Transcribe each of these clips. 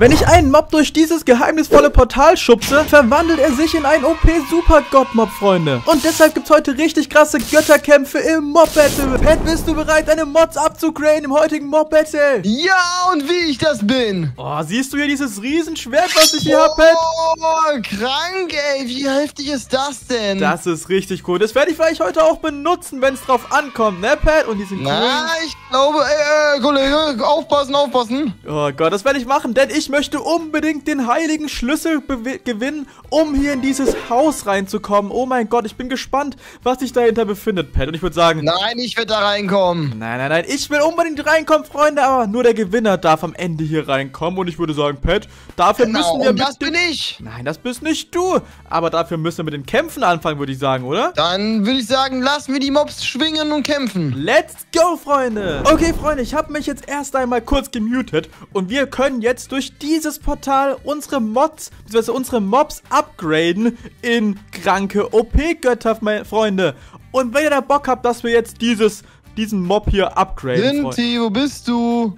Wenn ich einen Mob durch dieses geheimnisvolle Portal schubse, verwandelt er sich in einen OP-Super-Gott-Mob, Freunde. Und deshalb gibt's heute richtig krasse Götterkämpfe im Mob-Battle. Pat, bist du bereit, deine Mods abzugraden im heutigen Mob-Battle? Ja, und wie ich das bin. Oh, siehst du hier dieses Riesenschwert, was ich hier hab, Pat? Oh, krank, ey. Wie heftig ist das denn? Das ist richtig cool. Das werde ich vielleicht heute auch benutzen, wenn's drauf ankommt, ne, Pat? Und diesen coolen... Na, ich glaube... Kollege, aufpassen. Oh Gott, das werde ich machen, denn ich möchte unbedingt den heiligen Schlüssel gewinnen, um hier in dieses Haus reinzukommen. Oh mein Gott, ich bin gespannt, was sich dahinter befindet, Pat. Und ich würde sagen... Nein, ich will da reinkommen. Nein. Ich will unbedingt reinkommen, Freunde. Aber nur der Gewinner darf am Ende hier reinkommen. Und ich würde sagen, Pat, dafür müssen wir... das bin ich. Nein, das bist nicht du. Aber dafür müssen wir mit den Kämpfen anfangen, würde ich sagen, oder? Dann würde ich sagen, lassen wir die Mobs schwingen und kämpfen. Let's go, Freunde. Okay, Freunde, ich habe mich jetzt erst einmal kurz gemutet. Und wir können jetzt durch dieses Portal unsere Mods, bzw. unsere Mobs upgraden in kranke OP-Götter, meine Freunde. Und wenn ihr da Bock habt, dass wir jetzt diesen Mob hier upgraden. Synti, wo bist du?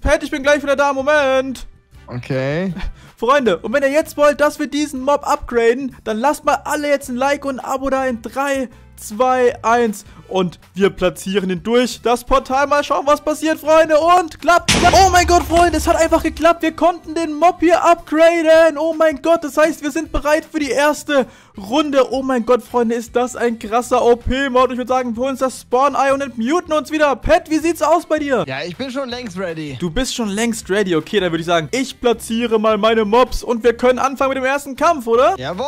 Pat, ich bin gleich wieder da, Moment. Okay. Freunde, und wenn ihr jetzt wollt, dass wir diesen Mob upgraden, dann lasst mal alle jetzt ein Like und ein Abo da in 3, 2, 1 und wir platzieren ihn durch das Portal. Mal schauen, was passiert, Freunde. Und klappt. Oh mein Gott, Freunde, es hat einfach geklappt. Wir konnten den Mob hier upgraden. Oh mein Gott, das heißt, wir sind bereit für die erste Runde. Oh mein Gott, Freunde, ist das ein krasser OP-Mod. Ich würde sagen, wir holen uns das Spawn-Ei und entmuten uns wieder. Pat, wie sieht's aus bei dir? Ja, ich bin schon längst ready. Du bist schon längst ready. Okay, dann würde ich sagen, ich platziere mal meine Mobs und wir können anfangen mit dem ersten Kampf, oder? Jawohl!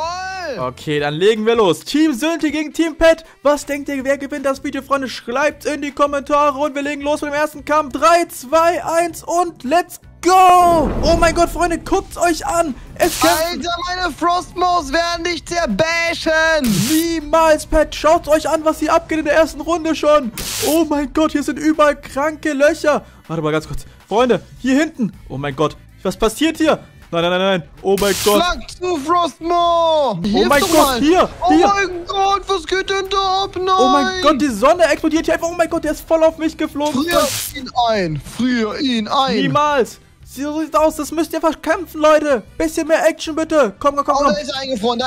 Okay, dann legen wir los. Team Synti gegen Team Pat. Was denkt ihr, wer gewinnt das Video, Freunde? Schreibt's in die Kommentare und wir legen los mit dem ersten Kampf. 3, 2, 1 und let's go! Go! Oh mein Gott, Freunde, guckt's euch an! Es kämpfen... Alter, meine Frostmaus werden dich zerbashen! Niemals, Pat! Schaut's euch an, was hier abgeht in der ersten Runde schon! Oh mein Gott, hier sind überall kranke Löcher! Warte mal ganz kurz. Freunde, hier hinten! Oh mein Gott, was passiert hier? Nein. Oh mein Gott. Schlag zu, Frostmo. Oh mein Gott, hier. Oh mein Gott, was geht denn da ab? Nein. Oh mein Gott, die Sonne explodiert hier einfach. Oh mein Gott, der ist voll auf mich geflogen. Frier ihn ein. Niemals. So sieht's aus, das müsst ihr verkämpfen, Leute. Bisschen mehr Action, bitte. Komm. Oh, da ist er eingefroren.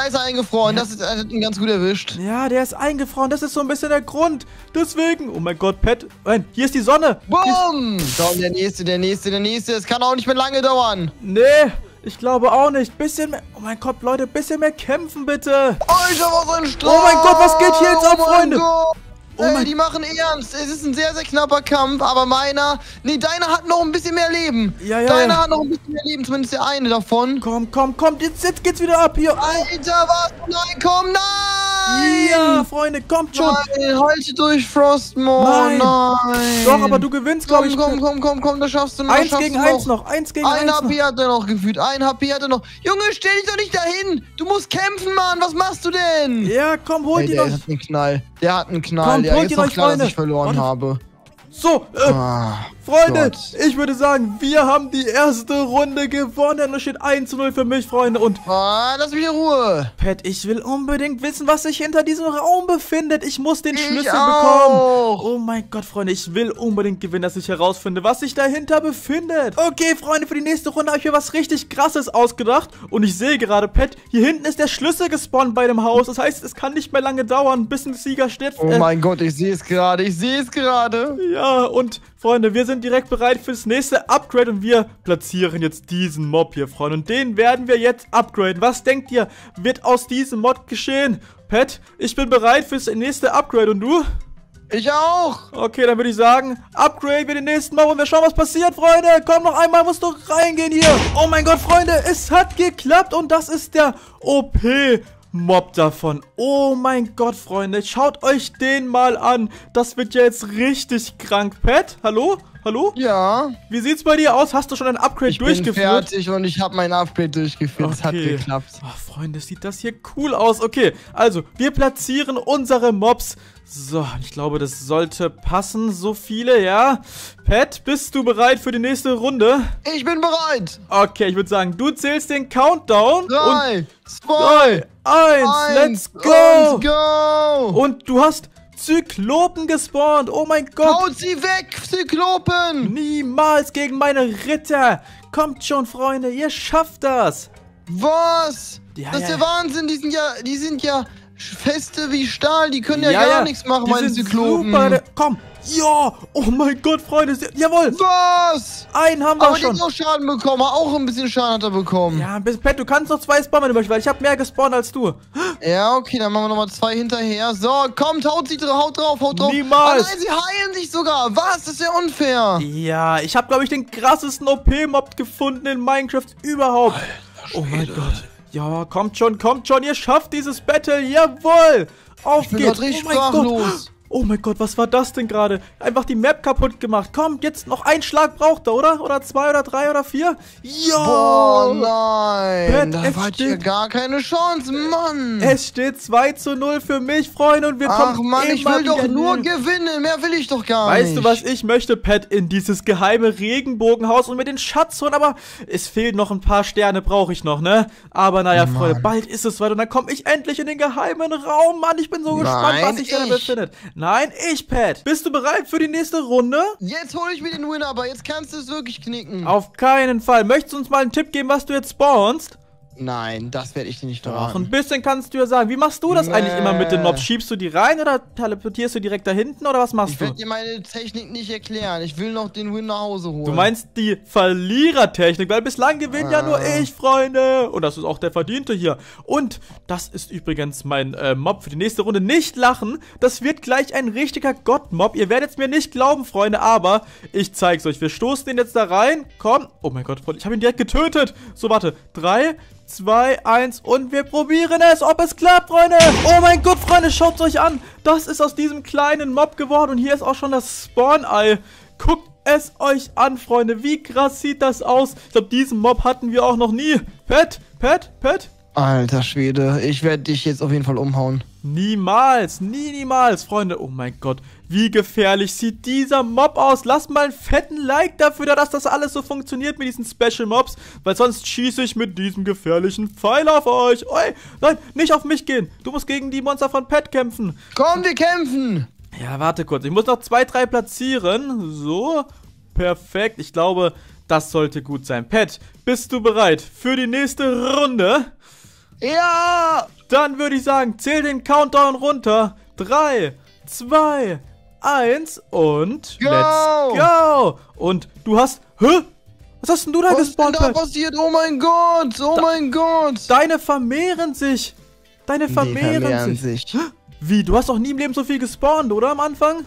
Ja. Er hat ihn ganz gut erwischt. Ja, der ist eingefroren. Das ist so ein bisschen der Grund. Deswegen. Oh mein Gott, Pat. Hier ist die Sonne. Boom. Komm, der nächste. Es kann auch nicht mehr lange dauern. Nee. Ich glaube auch nicht. Bisschen mehr... Oh mein Gott, Leute, bisschen mehr kämpfen, bitte. Alter, was ein Strahl. Oh mein Gott, was geht hier jetzt ab, Freunde? Ey, die machen ernst. Es ist ein sehr, sehr knapper Kampf, aber meiner... Nee, deiner hat noch ein bisschen mehr Leben. Ja. Deiner hat noch ein bisschen mehr Leben, zumindest der eine davon. Komm. Jetzt geht's wieder ab hier. Alter, was? Nein, komm, nein! Ja, Freunde, kommt schon. Nein, halte durch, Frostmo. Nein. Doch, aber du gewinnst, glaube ich. Komm, das schaffst du noch. Eins gegen eins noch. Ein HP hat er noch gefühlt. Junge, stell dich doch nicht dahin. Du musst kämpfen, Mann. Was machst du denn? Ja, komm, hol dir noch. Der hat einen Knall. Ja, jetzt noch klar, dass ich verloren habe. So, Freunde, ich würde sagen, wir haben die erste Runde gewonnen. Es steht 1:0 für mich, Freunde. Und lass mich in Ruhe. Pat, ich will unbedingt wissen, was sich hinter diesem Raum befindet. Ich muss den Schlüssel bekommen. Oh mein Gott, Freunde, ich will unbedingt gewinnen, dass ich herausfinde, was sich dahinter befindet. Okay, Freunde, für die nächste Runde habe ich mir was richtig Krasses ausgedacht. Und ich sehe gerade, Pat, hier hinten ist der Schlüssel gespawnt bei dem Haus. Das heißt, es kann nicht mehr lange dauern, bis ein Sieger steht. Oh mein Gott, ich sehe es gerade. Ja, und... Freunde, wir sind direkt bereit fürs nächste Upgrade und wir platzieren jetzt diesen Mob hier, Freunde. Und den werden wir jetzt upgraden. Was denkt ihr, wird aus diesem Mod geschehen? Pat, ich bin bereit fürs nächste Upgrade und du? Ich auch. Okay, dann würde ich sagen, upgraden wir den nächsten Mob und wir schauen, was passiert, Freunde. Komm, noch einmal musst du reingehen hier. Oh mein Gott, Freunde, es hat geklappt und das ist der OP Mob davon. Oh mein Gott, Freunde. Schaut euch den mal an. Das wird ja jetzt richtig krank. Pat, hallo? Ja. Wie sieht's bei dir aus? Hast du schon ein Upgrade durchgeführt? Ich bin fertig und ich habe mein Upgrade durchgeführt. Es hat geklappt. Ach, Freunde, sieht das hier cool aus. Okay, also, wir platzieren unsere Mobs. So, ich glaube, das sollte passen. So viele, ja. Pat, bist du bereit für die nächste Runde? Ich bin bereit. Okay, ich würde sagen, du zählst den Countdown. 3, 2, 1, let's go. Und du hast Zyklopen gespawnt. Oh mein Gott. Haut sie weg, Zyklopen. Niemals gegen meine Ritter. Kommt schon, Freunde, ihr schafft das. Was? Ja, das ist ja Wahnsinn, die sind ja feste wie Stahl, die können ja, gar nichts machen, die meine Zyklopen. Super, komm. Ja, oh mein Gott, Freunde, jawohl. Was? Einen haben wir schon. Aber der hat auch Schaden bekommen, auch ein bisschen Schaden hat er bekommen. Ja, ein bisschen, Pat, du kannst noch zwei spawnen, weil ich habe mehr gespawnt als du. Ja, okay, dann machen wir nochmal zwei hinterher. So, kommt, haut drauf. Niemals. Oh nein, sie heilen sich sogar. Was? Das ist ja unfair. Ja, ich habe, glaube ich, den krassesten OP-Mob gefunden in Minecraft überhaupt. Alter, oh mein Gott. Ja, kommt schon, ihr schafft dieses Battle, jawohl. Auf ich bin geht's. Richtig sprachlos. Oh mein Gott, was war das denn gerade? Einfach die Map kaputt gemacht. Kommt, jetzt noch ein Schlag braucht er, oder? Oder zwei oder drei oder vier? Jo! Oh nein! Da hatte ich ja gar keine Chance, Mann! Es steht 2:0 für mich, Freunde, und wir kommen immer wieder. Ach Mann, ich will doch nur gewinnen, mehr will ich doch gar nicht. Weißt du, was ich möchte, Pat? In dieses geheime Regenbogenhaus und mit den Schatz holen, aber es fehlen noch ein paar Sterne, brauche ich noch, ne? Aber naja, Freunde, bald ist es weit und dann komme ich endlich in den geheimen Raum, Mann. Ich bin so gespannt, was sich da befindet. Nein, ich, Pat. Bist du bereit für die nächste Runde? Jetzt hole ich mir den Winner, aber jetzt kannst du es wirklich knicken. Auf keinen Fall. Möchtest du uns mal einen Tipp geben, was du jetzt spawnst? Nein, das werde ich dir nicht tragen. Doch, ein bisschen kannst du ja sagen. Wie machst du das eigentlich immer mit den Mobs? Schiebst du die rein oder teleportierst du direkt da hinten oder was machst du? Ich werde dir meine Technik nicht erklären. Ich will noch den Win nach Hause holen. Du meinst die Verlierertechnik, weil bislang gewinnt ja nur ich, Freunde. Und das ist auch der Verdiente hier. Und das ist übrigens mein Mob für die nächste Runde. Nicht lachen, das wird gleich ein richtiger Gott-Mob. Ihr werdet es mir nicht glauben, Freunde, aber ich zeig's euch. Wir stoßen den jetzt da rein. Komm. Oh mein Gott, Freunde, ich habe ihn direkt getötet. So, warte. 3, 2, 1 und wir probieren es, ob es klappt, Freunde. Oh mein Gott, Freunde, schaut euch an. Das ist aus diesem kleinen Mob geworden und hier ist auch schon das Spawn-Ei. Guckt es euch an, Freunde. Wie krass sieht das aus? Ich glaube, diesen Mob hatten wir auch noch nie. Pat. Alter Schwede, ich werde dich jetzt auf jeden Fall umhauen. Niemals, niemals, Freunde. Oh mein Gott, wie gefährlich sieht dieser Mob aus. Lasst mal einen fetten Like dafür da, dass das alles so funktioniert mit diesen Special Mobs, weil sonst schieße ich mit diesem gefährlichen Pfeil auf euch. Oi, nein, nicht auf mich gehen. Du musst gegen die Monster von Pat kämpfen. Komm, wir kämpfen. Ja, warte kurz. Ich muss noch 2, 3 platzieren. So, perfekt. Ich glaube, das sollte gut sein. Pat, bist du bereit für die nächste Runde? Ja! Dann würde ich sagen, zähl den Countdown runter. 3, 2, 1 und go. Let's go! Und du hast... Hä? Was hast denn du da gespawnt? Was ist denn da passiert? Oh mein Gott! Oh mein Gott! Deine vermehren sich! Deine vermehren sich. Wie? Du hast doch nie im Leben so viel gespawnt, oder? Am Anfang?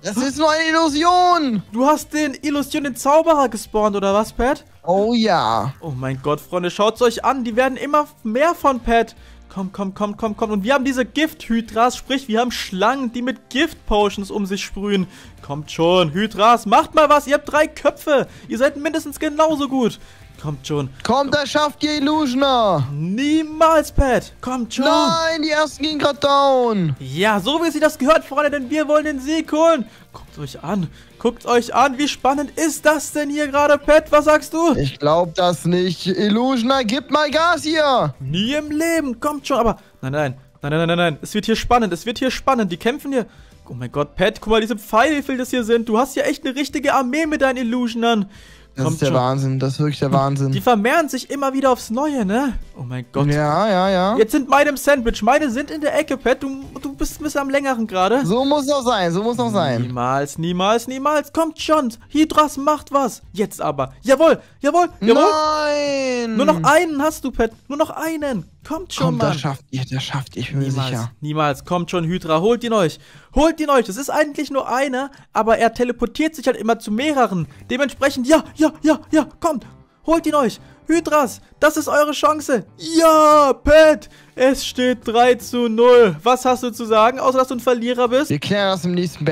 Das ist nur eine Illusion! Du hast den den Zauberer gespawnt, oder was, Pat? Oh ja. Oh mein Gott, Freunde, schaut's euch an. Die werden immer mehr von Pat. Komm. Und wir haben diese Gifthydras, sprich, wir haben Schlangen, die mit Gift-Potions um sich sprühen. Kommt schon, Hydras, macht mal was. Ihr habt 3 Köpfe. Ihr seid mindestens genauso gut. Kommt schon. Kommt, das schafft ihr Illusioner. Niemals, Pat. Kommt schon. Nein, die ersten gehen gerade down. Ja, so wie sie das gehört, Freunde, denn wir wollen den Sieg holen. Guckt euch an. Guckt euch an. Wie spannend ist das denn hier gerade, Pat? Was sagst du? Ich glaub das nicht. Illusioner, gib mal Gas hier. Nie im Leben. Kommt schon, aber... Nein. Es wird hier spannend. Die kämpfen hier... Oh mein Gott, Pat, guck mal, diese Pfeile, wie viel das hier sind. Du hast ja echt eine richtige Armee mit deinen Illusionern. Das ist der Wahnsinn, das ist wirklich der Wahnsinn. Die vermehren sich immer wieder aufs Neue, ne? Oh mein Gott. Ja. Jetzt sind meine im Sandwich, meine sind in der Ecke, Pat. Du bist ein bisschen am längeren gerade. So muss es auch sein, Niemals. Kommt schon, Hydras macht was. Jetzt aber. Jawohl. Nein. Nur noch einen hast du, Pat. Nur noch einen. Kommt schon, Mann. Das schafft ihr, ich bin mir sicher. Niemals, kommt schon, Hydra, holt ihn euch. Das ist eigentlich nur einer, aber er teleportiert sich halt immer zu mehreren. Dementsprechend, ja, kommt, holt ihn euch. Hydras, das ist eure Chance. Ja, Pat, es steht 3:0. Was hast du zu sagen, außer dass du ein Verlierer bist? Wir klären das im nächsten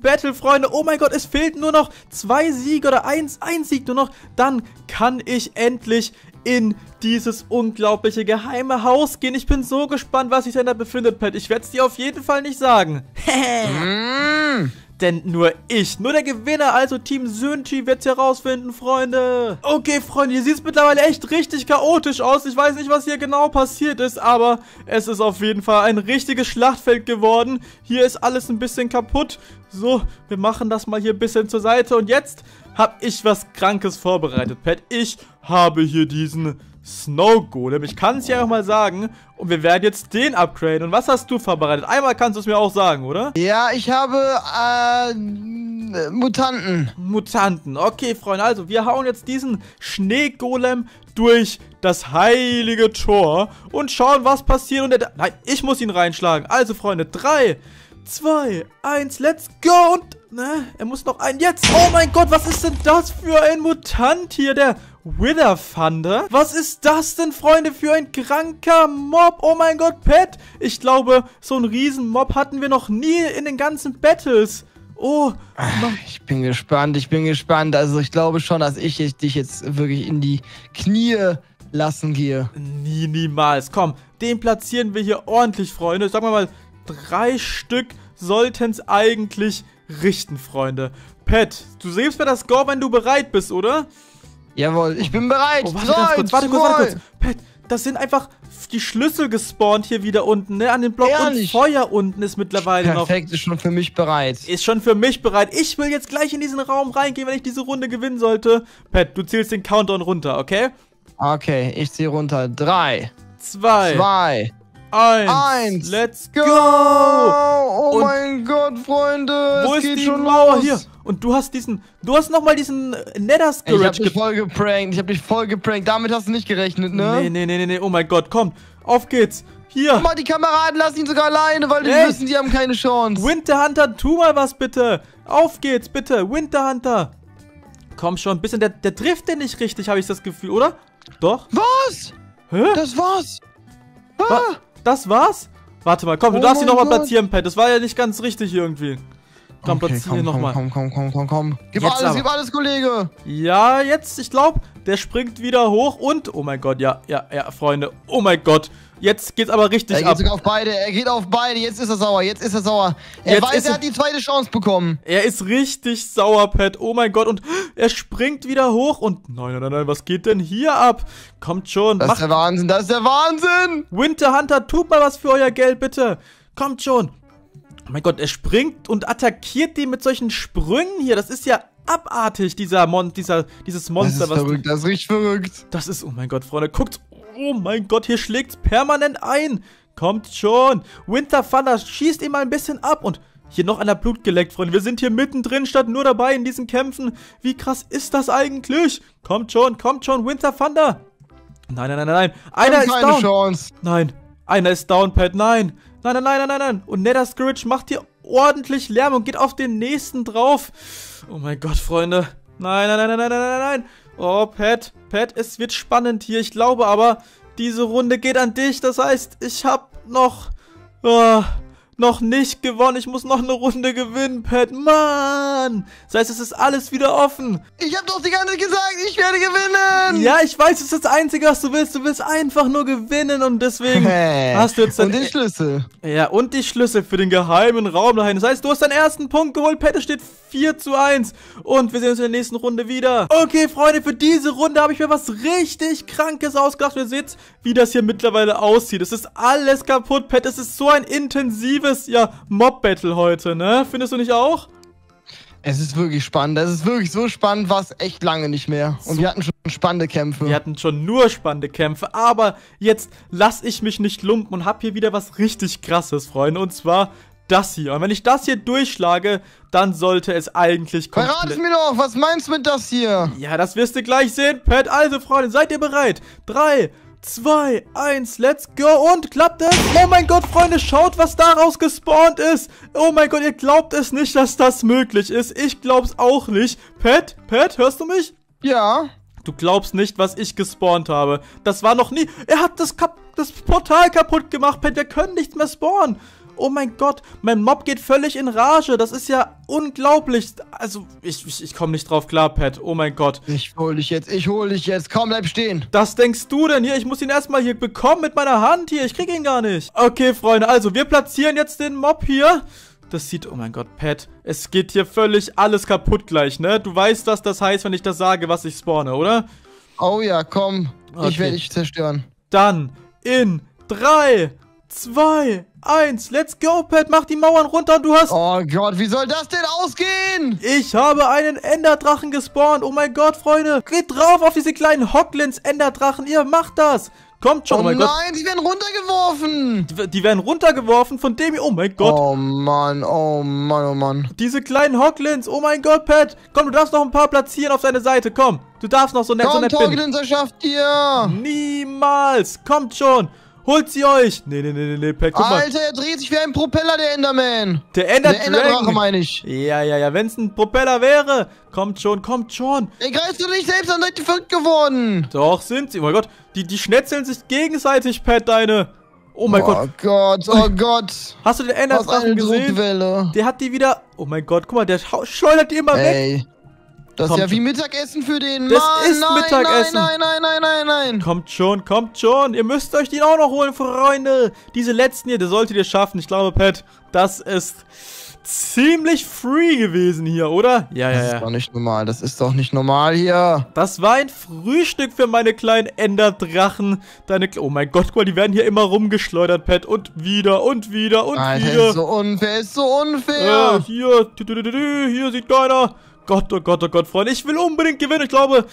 Battle. Freunde. Oh mein Gott, es fehlt nur noch 2 Siege oder ein Sieg nur noch. Dann kann ich endlich in dieses unglaubliche geheime Haus gehen. Ich bin so gespannt, was sich denn da befindet, Pat. Ich werde es dir auf jeden Fall nicht sagen. Denn nur der Gewinner, also Team Synti, wird es herausfinden, Freunde. Okay, Freunde, hier sieht es mittlerweile echt richtig chaotisch aus. Ich weiß nicht, was hier genau passiert ist, aber es ist auf jeden Fall ein richtiges Schlachtfeld geworden. Hier ist alles ein bisschen kaputt. So, wir machen das mal hier ein bisschen zur Seite und jetzt hab ich was Krankes vorbereitet, Pat. Ich habe hier diesen Snow Golem. Ich kann es ja auch mal sagen. Und wir werden jetzt den upgraden. Und was hast du vorbereitet? Einmal kannst du es mir auch sagen, oder? Ja, ich habe Mutanten. Mutanten. Okay, Freunde. Also, wir hauen jetzt diesen Schneegolem durch das heilige Tor und schauen, was passiert. Und nein, ich muss ihn reinschlagen. Also, Freunde, 3, 2, 1, let's go. Und ne, er muss noch einen jetzt. Oh mein Gott, was ist denn das für ein Mutant hier? Der Wither Thunder? Was ist das denn, Freunde, für ein kranker Mob? Oh mein Gott, Pat. Ich glaube, so einen riesen Mob hatten wir noch nie in den ganzen Battles. Oh, Mann. Ich bin gespannt, ich bin gespannt. Also ich glaube schon, dass ich dich jetzt wirklich in die Knie lassen gehe. Niemals. Komm, den platzieren wir hier ordentlich, Freunde. Sagen wir mal, 3 Stück sollten es eigentlich richten, Freunde. Pat, du siehst mir das Score, wenn du bereit bist, oder? Jawohl, ich bin bereit. Oh, warte kurz. Pat, das sind einfach die Schlüssel gespawnt hier wieder unten, ne? An den Block. Ehrlich? Und Feuer unten ist mittlerweile perfekt, noch. Perfekt, ist schon für mich bereit. Ist schon für mich bereit. Ich will jetzt gleich in diesen Raum reingehen, wenn ich diese Runde gewinnen sollte. Pat, du zählst den Countdown runter, okay? Okay, ich zähle runter. 3, 2, 1. Let's go! Oh mein Gott, Freunde! Wo ist die Mauer hier? Und du hast diesen. Du hast nochmal diesen Nether Scourge. Ich hab dich voll geprankt. Damit hast du nicht gerechnet, ne? Nee. Oh mein Gott, komm. Auf geht's. Hier. Guck mal, die Kameraden lassen ihn sogar alleine, weil die wissen, die haben keine Chance. Winter Hunter, tu mal was bitte. Auf geht's, bitte. Winter Hunter. Komm schon, ein bisschen. Der trifft den nicht richtig, habe ich das Gefühl, oder? Doch. Was? Hä? Das war's. Ah. Das war's? Warte mal, komm, du darfst ihn nochmal platzieren, Pat. Das war ja nicht ganz richtig irgendwie. Komm, okay, platzieren ihn nochmal. Komm. Gib alles, Kollege. Ja, jetzt, ich glaube, der springt wieder hoch und... Oh mein Gott, ja, Freunde. Oh mein Gott. Jetzt geht's aber richtig ab. Er geht sogar auf beide, Jetzt ist er sauer, Er hat die zweite Chance bekommen. Er ist richtig sauer, Pat. Oh mein Gott. Und er springt wieder hoch und... Nein, was geht denn hier ab? Kommt schon. Das ist der Wahnsinn, Winter Hunter, tut mal was für euer Geld, bitte. Kommt schon. Oh mein Gott, er springt und attackiert den mit solchen Sprüngen hier. Das ist ja abartig, dieses Monster. Das ist verrückt, das riecht verrückt. Das ist, oh mein Gott, Freunde, guckt. Oh mein Gott, hier schlägt's permanent ein. Kommt schon. Winter Thunder, schießt ihn mal ein bisschen ab. Und hier noch einer Blut geleckt, Freunde. Wir sind hier mittendrin, statt nur dabei in diesen Kämpfen. Wie krass ist das eigentlich? Kommt schon, Winter Thunder. Nein. Einer ist down. Keine Chance. Nein, einer ist down, Pat, nein. Nein. Und Nether Scourge macht hier ordentlich Lärm und geht auf den nächsten drauf. Oh mein Gott, Freunde. Nein. Oh, Pat, es wird spannend hier. Ich glaube aber, diese Runde geht an dich. Das heißt, ich habe noch nicht gewonnen. Ich muss noch eine Runde gewinnen, Pat. Mann! Das heißt, es ist alles wieder offen. Ich habe doch die ganze Zeit gesagt, ich werde gewinnen! Ja, ich weiß, es ist das Einzige, was du willst. Du willst einfach nur gewinnen und deswegen hast du jetzt... Und den Schlüssel. Ja, und die Schlüssel für den geheimen Raum dahin. Das heißt, du hast deinen ersten Punkt geholt. Pat, es steht 4:1. Und wir sehen uns in der nächsten Runde wieder. Okay, Freunde, für diese Runde habe ich mir was richtig Krankes ausgedacht. Ihr seht, wie das hier mittlerweile aussieht. Es ist alles kaputt, Pat. Es ist so ein intensives Mob-Battle heute, ne? Findest du nicht auch? Es ist wirklich spannend. Es ist wirklich so spannend, war es echt lange nicht mehr. Und wir hatten schon spannende Kämpfe. Wir hatten schon nur spannende Kämpfe, aber jetzt lasse ich mich nicht lumpen und habe hier wieder was richtig Krasses, Freunde. Und zwar das hier. Und wenn ich das hier durchschlage, dann sollte es eigentlich kommen. Verrat mir doch, was meinst du mit das hier? Ja, das wirst du gleich sehen, Pat. Also, Freunde, seid ihr bereit? 3, 2, 1, let's go. Und klappt es? Oh mein Gott, Freunde, schaut, was daraus gespawnt ist. Oh mein Gott, ihr glaubt es nicht, dass das möglich ist. Ich glaub's auch nicht. Pat, hörst du mich? Ja. Du glaubst nicht, was ich gespawnt habe. Das war noch nie... Er hat das Portal kaputt gemacht, Pat. Wir können nichts mehr spawnen. Oh mein Gott, mein Mob geht völlig in Rage. Das ist ja unglaublich. Also, ich komme nicht drauf klar, Pat. Oh mein Gott. Ich hole dich jetzt. Komm, bleib stehen. Das denkst du denn hier? Ich muss ihn erstmal hier bekommen mit meiner Hand hier. Ich kriege ihn gar nicht. Okay, Freunde, also wir platzieren jetzt den Mob hier. Das sieht, oh mein Gott, Pat, es geht hier völlig alles kaputt gleich, ne? Du weißt, was das heißt, wenn ich das sage, was ich spawne, oder? Oh ja, komm. Okay. Ich werde dich zerstören. Dann in 3... 2, 1, let's go, Pat, mach die Mauern runter und du hast... Oh Gott, wie soll das denn ausgehen? Ich habe einen Enderdrachen gespawnt, oh mein Gott, Freunde. Geht drauf auf diese kleinen Hocklins-Enderdrachen, ihr macht das. Kommt schon, oh mein Gott. Oh nein, die werden runtergeworfen. Die werden runtergeworfen von dem hier, oh mein Gott. Oh Mann, oh Mann, oh Mann. Diese kleinen Hocklins, oh mein Gott, Pat. Komm, du darfst noch ein paar platzieren auf seine Seite, komm. Du darfst noch so nett bin. Hocklins, das schafft ihr. Niemals, kommt schon. Holt sie euch! Nee, Pat, guck mal. Alter, er dreht sich wie ein Propeller, der Enderman. Der Enderdrache, meine ich. Ja, wenn es ein Propeller wäre. Kommt schon, kommt schon. Ey, greifst du dich selbst an, seid ihr verrückt geworden? Doch, sind sie. Oh mein Gott, die schnetzeln sich gegenseitig, Pat, deine... Oh mein Gott. Oh Gott, oh Gott. Hast du den Enderdrachen gesehen? Der hat die wieder... Oh mein Gott, guck mal, der schleudert die immer weg. Das ist ja wie Mittagessen für den Mann. Das ist Mittagessen. Nein. Kommt schon, kommt schon. Ihr müsst euch den auch noch holen, Freunde. Diese letzten hier, das solltet ihr schaffen. Ich glaube, Pat, das ist ziemlich free gewesen hier, oder? Ja. Das ist doch nicht normal. Das ist doch nicht normal hier. Das war ein Frühstück für meine kleinen Enderdrachen. Oh mein Gott, guck mal, die werden hier immer rumgeschleudert, Pat. Und wieder, und wieder, und wieder. Ist so unfair, ist so unfair. Hier sieht keiner. Gott, oh Gott, oh Gott, Freunde, ich will unbedingt gewinnen. Ich glaube,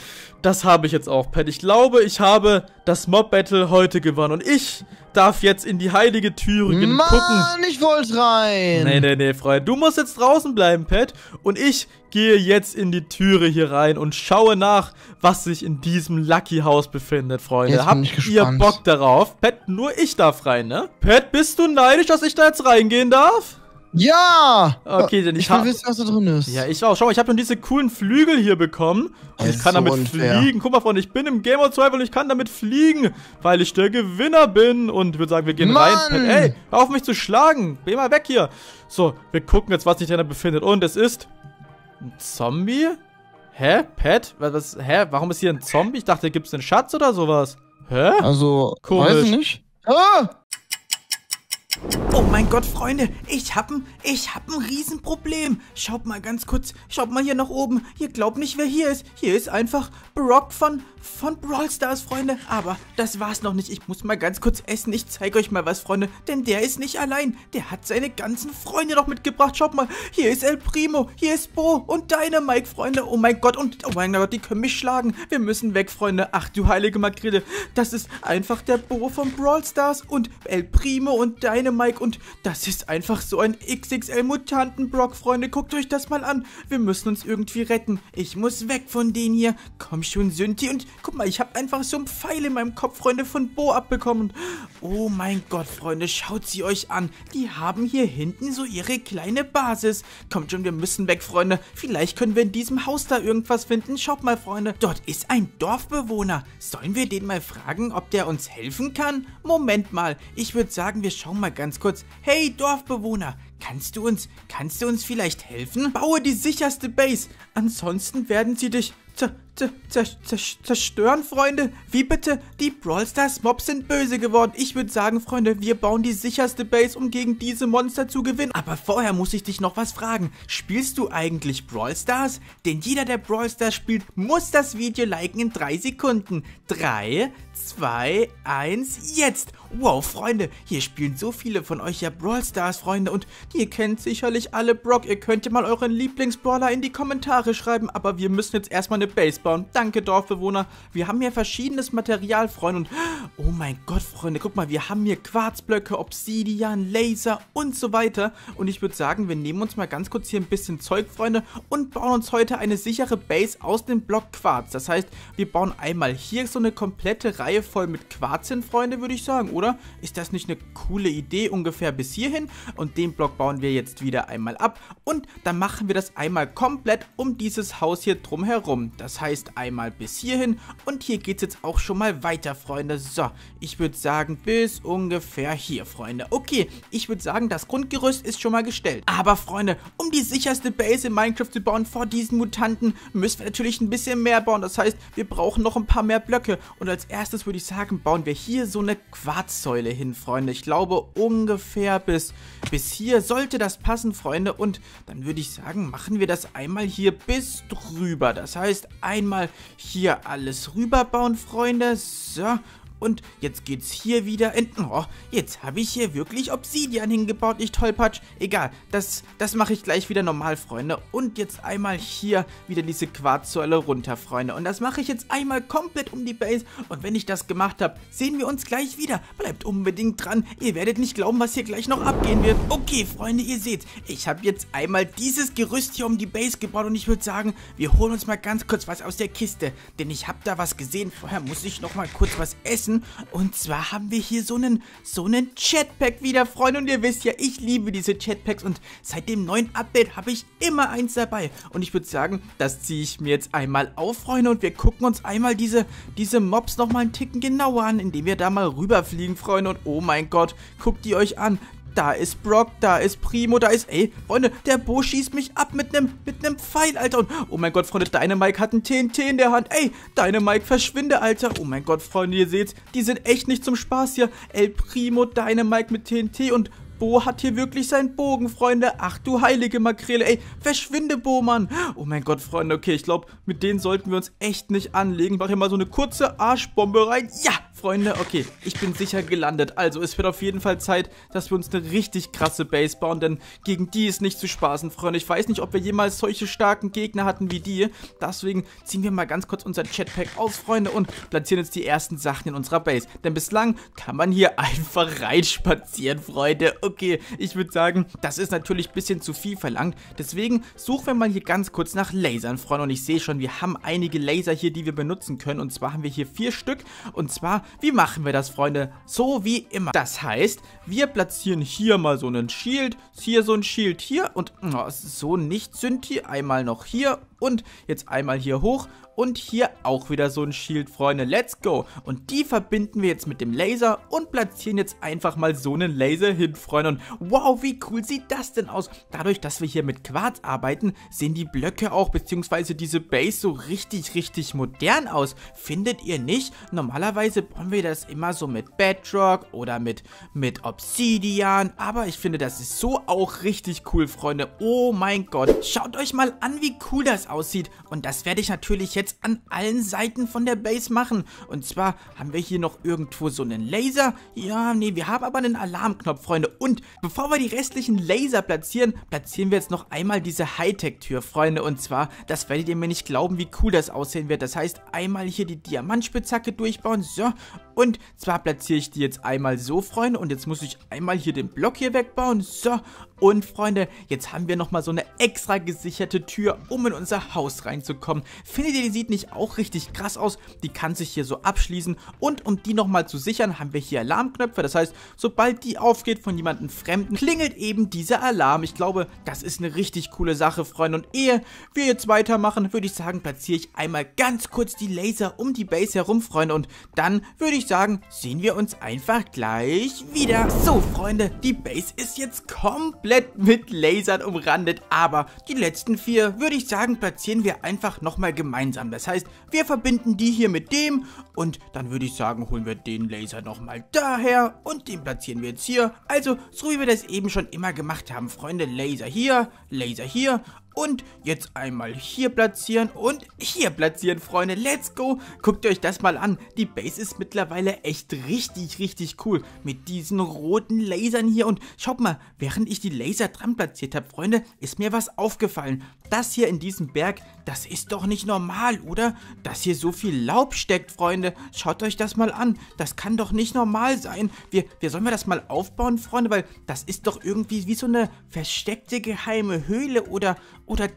das habe ich jetzt auch, Pat. Ich glaube, ich habe das Mob-Battle heute gewonnen. Und ich darf jetzt in die heilige Thüringen gucken. Mann, ich wollte rein. Nee, Freunde, du musst jetzt draußen bleiben, Pat. Und ich gehe jetzt in die Türe hier rein und schaue nach, was sich in diesem Lucky House befindet, Freunde. Jetzt bin ich gespannt. Habt ihr Bock darauf? Pat, nur ich darf rein, ne? Pat, bist du neidisch, dass ich da jetzt reingehen darf? Ja! Okay, denn ich will wissen, was da drin ist. Ja, ich auch. Schau mal, ich habe nur diese coolen Flügel hier bekommen. Und ich kann damit fliegen. Guck mal, Freunde, ich bin im Game of Survival und ich kann damit fliegen, weil ich der Gewinner bin. Und ich würde sagen, wir gehen rein. Ey, hör auf mich zu schlagen. Geh mal weg hier. So, wir gucken jetzt, was sich da befindet. Und es ist ein Zombie? Hä? Pat? Was? Hä? Warum ist hier ein Zombie? Ich dachte, gibt es einen Schatz oder sowas. Hä? Also, komisch. Weiß ich nicht. Ah! Oh mein Gott, Freunde, ich hab ein Riesenproblem. Schaut mal ganz kurz, schaut mal hier nach oben. Ihr glaubt nicht, wer hier ist. Hier ist einfach Brock von Brawl Stars, Freunde. Aber das war's noch nicht. Ich muss mal ganz kurz essen. Ich zeige euch mal was, Freunde. Denn der ist nicht allein. Der hat seine ganzen Freunde noch mitgebracht. Schaut mal, hier ist El Primo, hier ist Bo und Dynamike, Freunde. Oh mein Gott, und oh mein Gott, die können mich schlagen. Wir müssen weg, Freunde. Ach du heilige Makrele. Das ist einfach der Bo von Brawl Stars und El Primo und Dynamike. Und das ist einfach so ein XXL-Mutanten-Brock, Freunde. Guckt euch das mal an. Wir müssen uns irgendwie retten. Ich muss weg von denen hier. Komm schon, Synti. Und guck mal, ich habe einfach so einen Pfeil in meinem Kopf, Freunde, von Bo abbekommen. Oh mein Gott, Freunde, schaut sie euch an. Die haben hier hinten so ihre kleine Basis. Kommt schon, wir müssen weg, Freunde. Vielleicht können wir in diesem Haus da irgendwas finden. Schaut mal, Freunde. Dort ist ein Dorfbewohner. Sollen wir den mal fragen, ob der uns helfen kann? Moment mal. Ich würde sagen, wir schauen mal ganz kurz. Hey, Dorfbewohner. Kannst du uns vielleicht helfen? Baue die sicherste Base. Ansonsten werden sie dich zerstören, Freunde. Wie bitte? Die Brawl Stars Mobs sind böse geworden. Ich würde sagen, Freunde, wir bauen die sicherste Base, um gegen diese Monster zu gewinnen. Aber vorher muss ich dich noch was fragen. Spielst du eigentlich Brawl Stars? Denn jeder, der Brawl Stars spielt, muss das Video liken in 3 Sekunden. 3, 2, 1, jetzt. Wow, Freunde, hier spielen so viele von euch ja Brawl Stars, Freunde. Und ihr kennt sicherlich alle Brock. Ihr könnt ja mal euren Lieblingsbrawler in die Kommentare schreiben. Aber wir müssen jetzt erstmal eine Base bauen. Danke, Dorfbewohner. Wir haben hier verschiedenes Material, Freunde. Und oh mein Gott, Freunde, guck mal, wir haben hier Quarzblöcke, Obsidian, Laser und so weiter. Und ich würde sagen, wir nehmen uns mal ganz kurz hier ein bisschen Zeug, Freunde, und bauen uns heute eine sichere Base aus dem Block Quarz. Das heißt, wir bauen einmal hier so eine komplette Reihe voll mit Quarz hin, Freunde, würde ich sagen. Oder? Ist das nicht eine coole Idee ungefähr bis hierhin? Und den Block bauen wir jetzt wieder einmal ab. Und dann machen wir das einmal komplett um dieses Haus hier drumherum. Das heißt einmal bis hierhin. Und hier geht es jetzt auch schon mal weiter, Freunde. So, ich würde sagen bis ungefähr hier, Freunde. Okay, ich würde sagen, das Grundgerüst ist schon mal gestellt. Aber, Freunde, um die sicherste Base in Minecraft zu bauen vor diesen Mutanten, müssen wir natürlich ein bisschen mehr bauen. Das heißt, wir brauchen noch ein paar mehr Blöcke. Und als erstes würde ich sagen, bauen wir hier so eine Quarz Säule hin, Freunde. Ich glaube, ungefähr bis hier sollte das passen, Freunde. Und dann würde ich sagen, machen wir das einmal hier bis drüber. Das heißt, einmal hier alles rüberbauen, Freunde. So. Und jetzt geht's hier wieder in... Oh, jetzt habe ich hier wirklich Obsidian hingebaut, nicht Tollpatsch. Egal, das mache ich gleich wieder normal, Freunde. Und jetzt einmal hier wieder diese Quarzsäule runter, Freunde. Und das mache ich jetzt einmal komplett um die Base. Und wenn ich das gemacht habe, sehen wir uns gleich wieder. Bleibt unbedingt dran. Ihr werdet nicht glauben, was hier gleich noch abgehen wird. Okay, Freunde, ihr seht, ich habe jetzt einmal dieses Gerüst hier um die Base gebaut. Und ich würde sagen, wir holen uns mal ganz kurz was aus der Kiste. Denn ich habe da was gesehen. Vorher muss ich noch mal kurz was essen. Und zwar haben wir hier so einen Jetpack wieder, Freunde. Und ihr wisst ja, ich liebe diese Jetpacks. Und seit dem neuen Update habe ich immer eins dabei. Und ich würde sagen, das ziehe ich mir jetzt einmal auf, Freunde. Und wir gucken uns einmal diese Mobs nochmal einen Ticken genauer an, indem wir da mal rüberfliegen, Freunde. Und oh mein Gott, guckt die euch an. Da ist Brock, da ist Primo, da ist... Ey, Freunde, der Bo schießt mich ab mit einem Pfeil, Alter. Und oh mein Gott, Freunde, Dynamike hat einen TNT in der Hand. Ey, Dynamike, verschwinde, Alter. Oh mein Gott, Freunde, ihr seht's, die sind echt nicht zum Spaß hier. El Primo, Dynamike mit TNT und... Bo hat hier wirklich seinen Bogen, Freunde. Ach du heilige Makrele, ey, verschwinde, Bo, Mann. Oh mein Gott, Freunde, okay, ich glaube, mit denen sollten wir uns echt nicht anlegen. Ich mache hier mal so eine kurze Arschbombe rein. Ja, Freunde, okay, ich bin sicher gelandet. Also, es wird auf jeden Fall Zeit, dass wir uns eine richtig krasse Base bauen, denn gegen die ist nicht zu spaßen, Freunde. Ich weiß nicht, ob wir jemals solche starken Gegner hatten wie die. Deswegen ziehen wir mal ganz kurz unser Jetpack aus, Freunde, und platzieren jetzt die ersten Sachen in unserer Base. Denn bislang kann man hier einfach reinspazieren, Freunde. Okay, ich würde sagen, das ist natürlich ein bisschen zu viel verlangt. Deswegen suchen wir mal hier ganz kurz nach Lasern, Freunde. Und ich sehe schon, wir haben einige Laser hier, die wir benutzen können. Und zwar haben wir hier 4 Stück. Und zwar, wie machen wir das, Freunde? So wie immer. Das heißt, wir platzieren hier mal so einen Shield. Hier so ein Shield hier. Und oh, so nicht, Synti. Einmal noch hier. Und jetzt einmal hier hoch und hier auch wieder so ein Shield, Freunde. Let's go. Und die verbinden wir jetzt mit dem Laser und platzieren jetzt einfach mal so einen Laser hin, Freunde. Und wow, wie cool sieht das denn aus? Dadurch, dass wir hier mit Quarz arbeiten, sehen die Blöcke auch, beziehungsweise diese Base so richtig, richtig modern aus. Findet ihr nicht? Normalerweise bauen wir das immer so mit Bedrock oder mit Obsidian. Aber ich finde, das ist so auch richtig cool, Freunde. Oh mein Gott. Schaut euch mal an, wie cool das aussieht. Und das werde ich natürlich jetzt an allen Seiten von der Base machen. Und zwar haben wir hier noch irgendwo so einen Laser. Ja, nee, wir haben aber einen Alarmknopf, Freunde. Und bevor wir die restlichen Laser platzieren, platzieren wir jetzt noch einmal diese Hightech-Tür, Freunde. Und zwar, das werdet ihr mir nicht glauben, wie cool das aussehen wird. Das heißt, einmal hier die Diamantspitzhacke durchbauen. So. Und zwar platziere ich die jetzt einmal so, Freunde. Und jetzt muss ich einmal hier den Block hier wegbauen. So. Und, Freunde, jetzt haben wir nochmal so eine extra gesicherte Tür, um in unser Haus reinzukommen. Findet ihr, die sieht nicht auch richtig krass aus? Die kann sich hier so abschließen. Und um die nochmal zu sichern, haben wir hier Alarmknöpfe. Das heißt, sobald die aufgeht von jemandem Fremden, klingelt eben dieser Alarm. Ich glaube, das ist eine richtig coole Sache, Freunde. Und ehe wir jetzt weitermachen, würde ich sagen, platziere ich einmal ganz kurz die Laser um die Base herum, Freunde. Und dann würde ich sagen, sehen wir uns einfach gleich wieder. So, Freunde, die Base ist jetzt komplett mit Lasern umrandet, aber die letzten 4, würde ich sagen, platzieren wir einfach nochmal gemeinsam. Das heißt, wir verbinden die hier mit dem und dann würde ich sagen, holen wir den Laser nochmal daher und den platzieren wir jetzt hier. Also, so wie wir das eben schon immer gemacht haben, Freunde, Laser hier und jetzt einmal hier platzieren und hier platzieren, Freunde. Let's go. Guckt euch das mal an. Die Base ist mittlerweile echt richtig, richtig cool mit diesen roten Lasern hier. Und schaut mal, während ich die Laser dran platziert habe, Freunde, ist mir was aufgefallen. Das hier in diesem Berg, das ist doch nicht normal, oder? Dass hier so viel Laub steckt, Freunde. Schaut euch das mal an. Das kann doch nicht normal sein. Wir sollen wir das mal aufbauen, Freunde, weil das ist doch irgendwie wie so eine versteckte geheime Höhle oder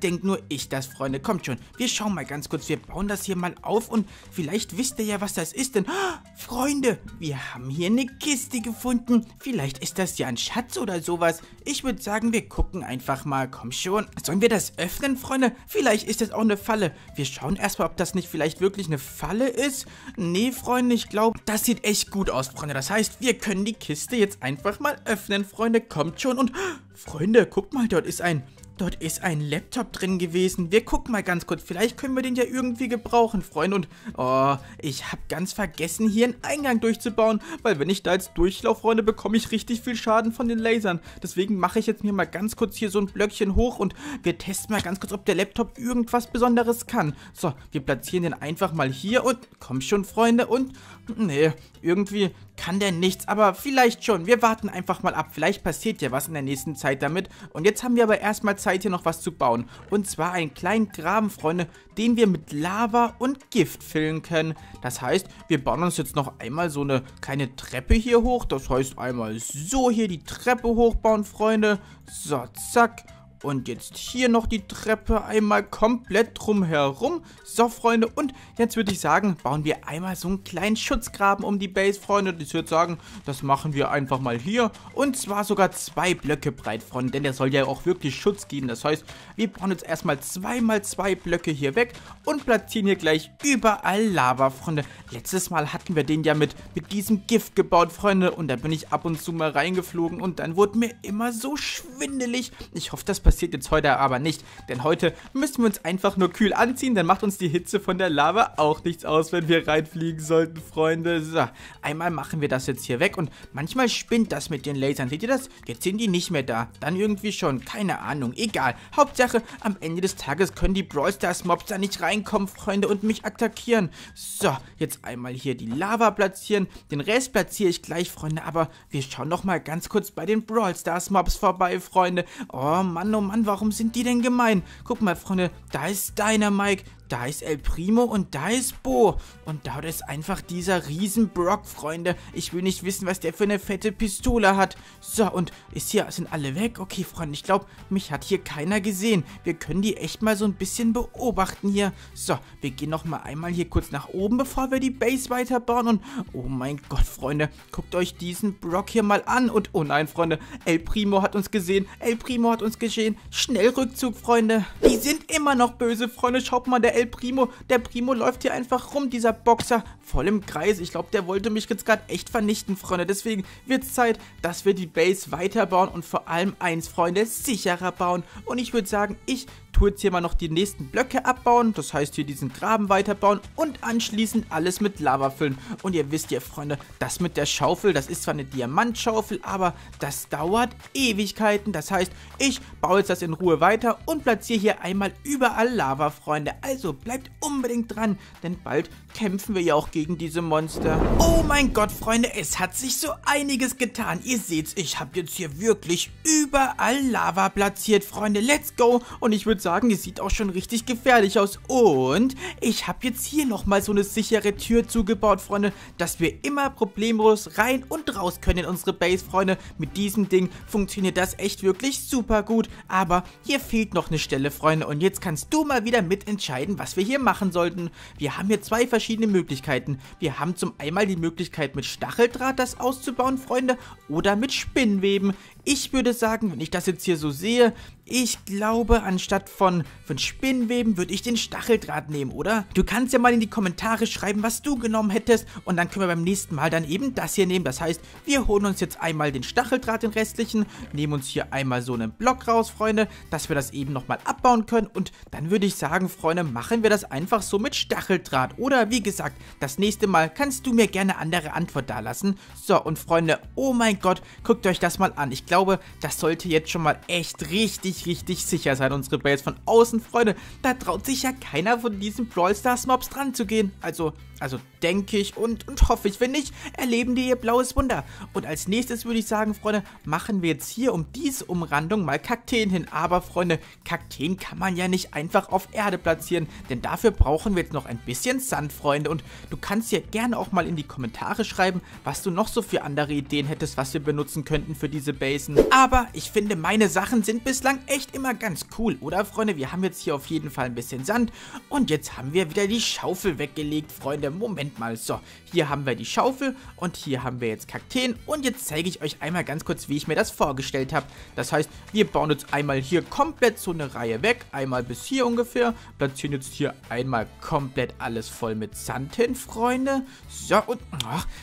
denkt nur ich das, Freunde? Kommt schon, wir schauen mal ganz kurz. Wir bauen das hier mal auf und vielleicht wisst ihr ja, was das ist. Denn, oh, Freunde, wir haben hier eine Kiste gefunden. Vielleicht ist das ja ein Schatz oder sowas. Ich würde sagen, wir gucken einfach mal. Komm schon. Sollen wir das öffnen, Freunde? Vielleicht ist das auch eine Falle. Wir schauen erstmal, ob das nicht vielleicht wirklich eine Falle ist. Nee, Freunde, ich glaube, das sieht echt gut aus, Freunde. Das heißt, wir können die Kiste jetzt einfach mal öffnen, Freunde. Kommt schon. Und, oh, Freunde, guckt mal, dort ist ein... Dort ist ein Laptop drin gewesen. Wir gucken mal ganz kurz. Vielleicht können wir den ja irgendwie gebrauchen, Freunde. Und, oh, ich habe ganz vergessen, hier einen Eingang durchzubauen. Weil wenn ich da jetzt durchlaufe, Freunde, bekomme ich richtig viel Schaden von den Lasern. Deswegen mache ich jetzt mir mal ganz kurz hier so ein Blöckchen hoch. Und wir testen mal ganz kurz, ob der Laptop irgendwas Besonderes kann. So, wir platzieren den einfach mal hier. Und, komm schon, Freunde. Und, nee, irgendwie kann der nichts. Aber vielleicht schon. Wir warten einfach mal ab. Vielleicht passiert ja was in der nächsten Zeit damit. Und jetzt haben wir aber erstmal Zeit, hier noch was zu bauen. Und zwar einen kleinen Graben, Freunde, den wir mit Lava und Gift füllen können. Das heißt, wir bauen uns jetzt noch einmal so eine kleine Treppe hier hoch. Das heißt, einmal so hier die Treppe hochbauen, Freunde. So, zack. Und jetzt hier noch die Treppe einmal komplett drumherum. So, Freunde, und jetzt würde ich sagen, bauen wir einmal so einen kleinen Schutzgraben um die Base, Freunde. Ich würde sagen, das machen wir einfach mal hier. Und zwar sogar 2 Blöcke breit, Freunde, denn der soll ja auch wirklich Schutz geben. Das heißt, wir bauen jetzt erstmal 2 mal 2 Blöcke hier weg und platzieren hier gleich überall Lava, Freunde. Letztes Mal hatten wir den ja mit diesem Gift gebaut, Freunde. Und da bin ich ab und zu mal reingeflogen und dann wurde mir immer so schwindelig. Ich hoffe, das passiert jetzt heute aber nicht, denn heute müssen wir uns einfach nur kühl anziehen, dann macht uns die Hitze von der Lava auch nichts aus, wenn wir reinfliegen sollten, Freunde. So, einmal machen wir das jetzt hier weg und manchmal spinnt das mit den Lasern, seht ihr das? Jetzt sind die nicht mehr da, dann irgendwie schon, keine Ahnung, egal. Hauptsache, am Ende des Tages können die Brawl Stars Mobs da nicht reinkommen, Freunde, und mich attackieren. So, jetzt einmal hier die Lava platzieren, den Rest platziere ich gleich, Freunde, aber wir schauen nochmal ganz kurz bei den Brawl Stars Mobs vorbei, Freunde. Oh Mann, oh Mann, warum sind die denn gemein? Guck mal, Freunde, da ist Dynamike, da ist El Primo und da ist Bo. Und da ist einfach dieser riesen Brock, Freunde. Ich will nicht wissen, was der für eine fette Pistole hat. So, und ist hier, sind alle weg? Okay, Freunde, ich glaube, mich hat hier keiner gesehen. Wir können die echt mal so ein bisschen beobachten hier. So, wir gehen nochmal einmal hier kurz nach oben, bevor wir die Base weiterbauen. Und, oh mein Gott, Freunde, guckt euch diesen Brock hier mal an. Und, oh nein, Freunde, El Primo hat uns gesehen. El Primo hat uns gesehen. Schnell Rückzug, Freunde. Die sind immer noch böse, Freunde. Schaut mal, der El Primo. Der Primo läuft hier einfach rum, dieser Boxer, voll im Kreis. Ich glaube, der wollte mich jetzt gerade echt vernichten, Freunde. Deswegen wird es Zeit, dass wir die Base weiterbauen und vor allem eins, Freunde, sicherer bauen. Und ich würde sagen, ich tue jetzt hier mal noch die nächsten Blöcke abbauen. Das heißt, hier diesen Graben weiterbauen und anschließend alles mit Lava füllen. Und ihr wisst ja, Freunde, das mit der Schaufel, das ist zwar eine Diamantschaufel, aber das dauert Ewigkeiten. Das heißt, ich baue jetzt das in Ruhe weiter und platziere hier einmal überall Lava, Freunde. Also bleibt unbedingt dran, denn bald kämpfen wir ja auch gegen diese Monster. Oh mein Gott, Freunde, es hat sich so einiges getan. Ihr seht's, ich habe jetzt hier wirklich überall Lava platziert, Freunde. Let's go! Und ich würde sagen, die sieht auch schon richtig gefährlich aus. Und ich habe jetzt hier nochmal so eine sichere Tür zugebaut, Freunde, dass wir immer problemlos rein und raus können in unsere Base, Freunde. Mit diesem Ding funktioniert das echt wirklich super gut. Aber hier fehlt noch eine Stelle, Freunde. Und jetzt kannst du mal wieder mitentscheiden, was wir hier machen sollten. Wir haben hier 2 verschiedene Möglichkeiten. Wir haben zum einmal die Möglichkeit, mit Stacheldraht das auszubauen, Freunde, oder mit Spinnenweben. Ich würde sagen, wenn ich das jetzt hier so sehe, ich glaube, anstatt von Spinnenweben würde ich den Stacheldraht nehmen, oder? Du kannst ja mal in die Kommentare schreiben, was du genommen hättest, und dann können wir beim nächsten Mal dann eben das hier nehmen. Das heißt, wir holen uns jetzt einmal den Stacheldraht, den restlichen, nehmen uns hier einmal so einen Block raus, Freunde, dass wir das eben nochmal abbauen können, und dann würde ich sagen, Freunde, machen wir das einfach so mit Stacheldraht, oder? Wie gesagt, das nächste Mal kannst du mir gerne andere Antwort da lassen. So, und Freunde, oh mein Gott, guckt euch das mal an. Ich glaube, das sollte jetzt schon mal echt richtig sicher sein, unsere Base von außen, Freunde. Da traut sich ja keiner von diesen Brawl Stars Mobs dran zu gehen. Also denke ich und hoffe ich. Wenn nicht, erleben die ihr blaues Wunder. Und als nächstes würde ich sagen, Freunde, machen wir jetzt hier um diese Umrandung mal Kakteen hin. Aber, Freunde, Kakteen kann man ja nicht einfach auf Erde platzieren, denn dafür brauchen wir jetzt noch ein bisschen Sand, Freunde. Und du kannst ja gerne auch mal in die Kommentare schreiben, was du noch so für andere Ideen hättest, was wir benutzen könnten für diese Basen. Aber ich finde, meine Sachen sind bislang echt immer ganz cool, oder, Freunde? Wir haben jetzt hier auf jeden Fall ein bisschen Sand und jetzt haben wir wieder die Schaufel weggelegt, Freunde. Moment mal, so, hier haben wir die Schaufel und hier haben wir jetzt Kakteen, und jetzt zeige ich euch einmal ganz kurz, wie ich mir das vorgestellt habe. Das heißt, wir bauen jetzt einmal hier komplett so eine Reihe weg, einmal bis hier ungefähr, platzieren jetzt hier einmal komplett alles voll mit Sand hin, Freunde. So, und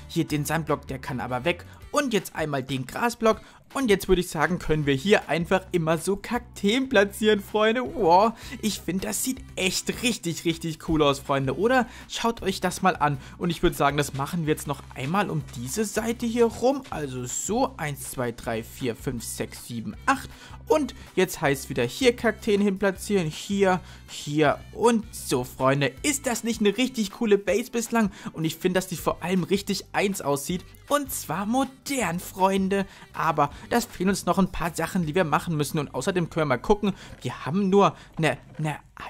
hier den Sandblock, der kann aber weg, und jetzt einmal den Grasblock. Und jetzt würde ich sagen, können wir hier einfach immer so Kakteen platzieren, Freunde. Wow, ich finde, das sieht echt richtig cool aus, Freunde, oder? Schaut euch das mal an. Und ich würde sagen, das machen wir jetzt noch einmal um diese Seite hier rum. Also so, 1, 2, 3, 4, 5, 6, 7, 8. Und jetzt heißt wieder hier Kakteen hin platzieren, hier, hier und so, Freunde. Ist das nicht eine richtig coole Base bislang? Und ich finde, dass die vor allem richtig 1 aussieht. Und zwar modern, Freunde. Aber das fehlen uns noch ein paar Sachen, die wir machen müssen. Und außerdem können wir mal gucken, wir haben nur eine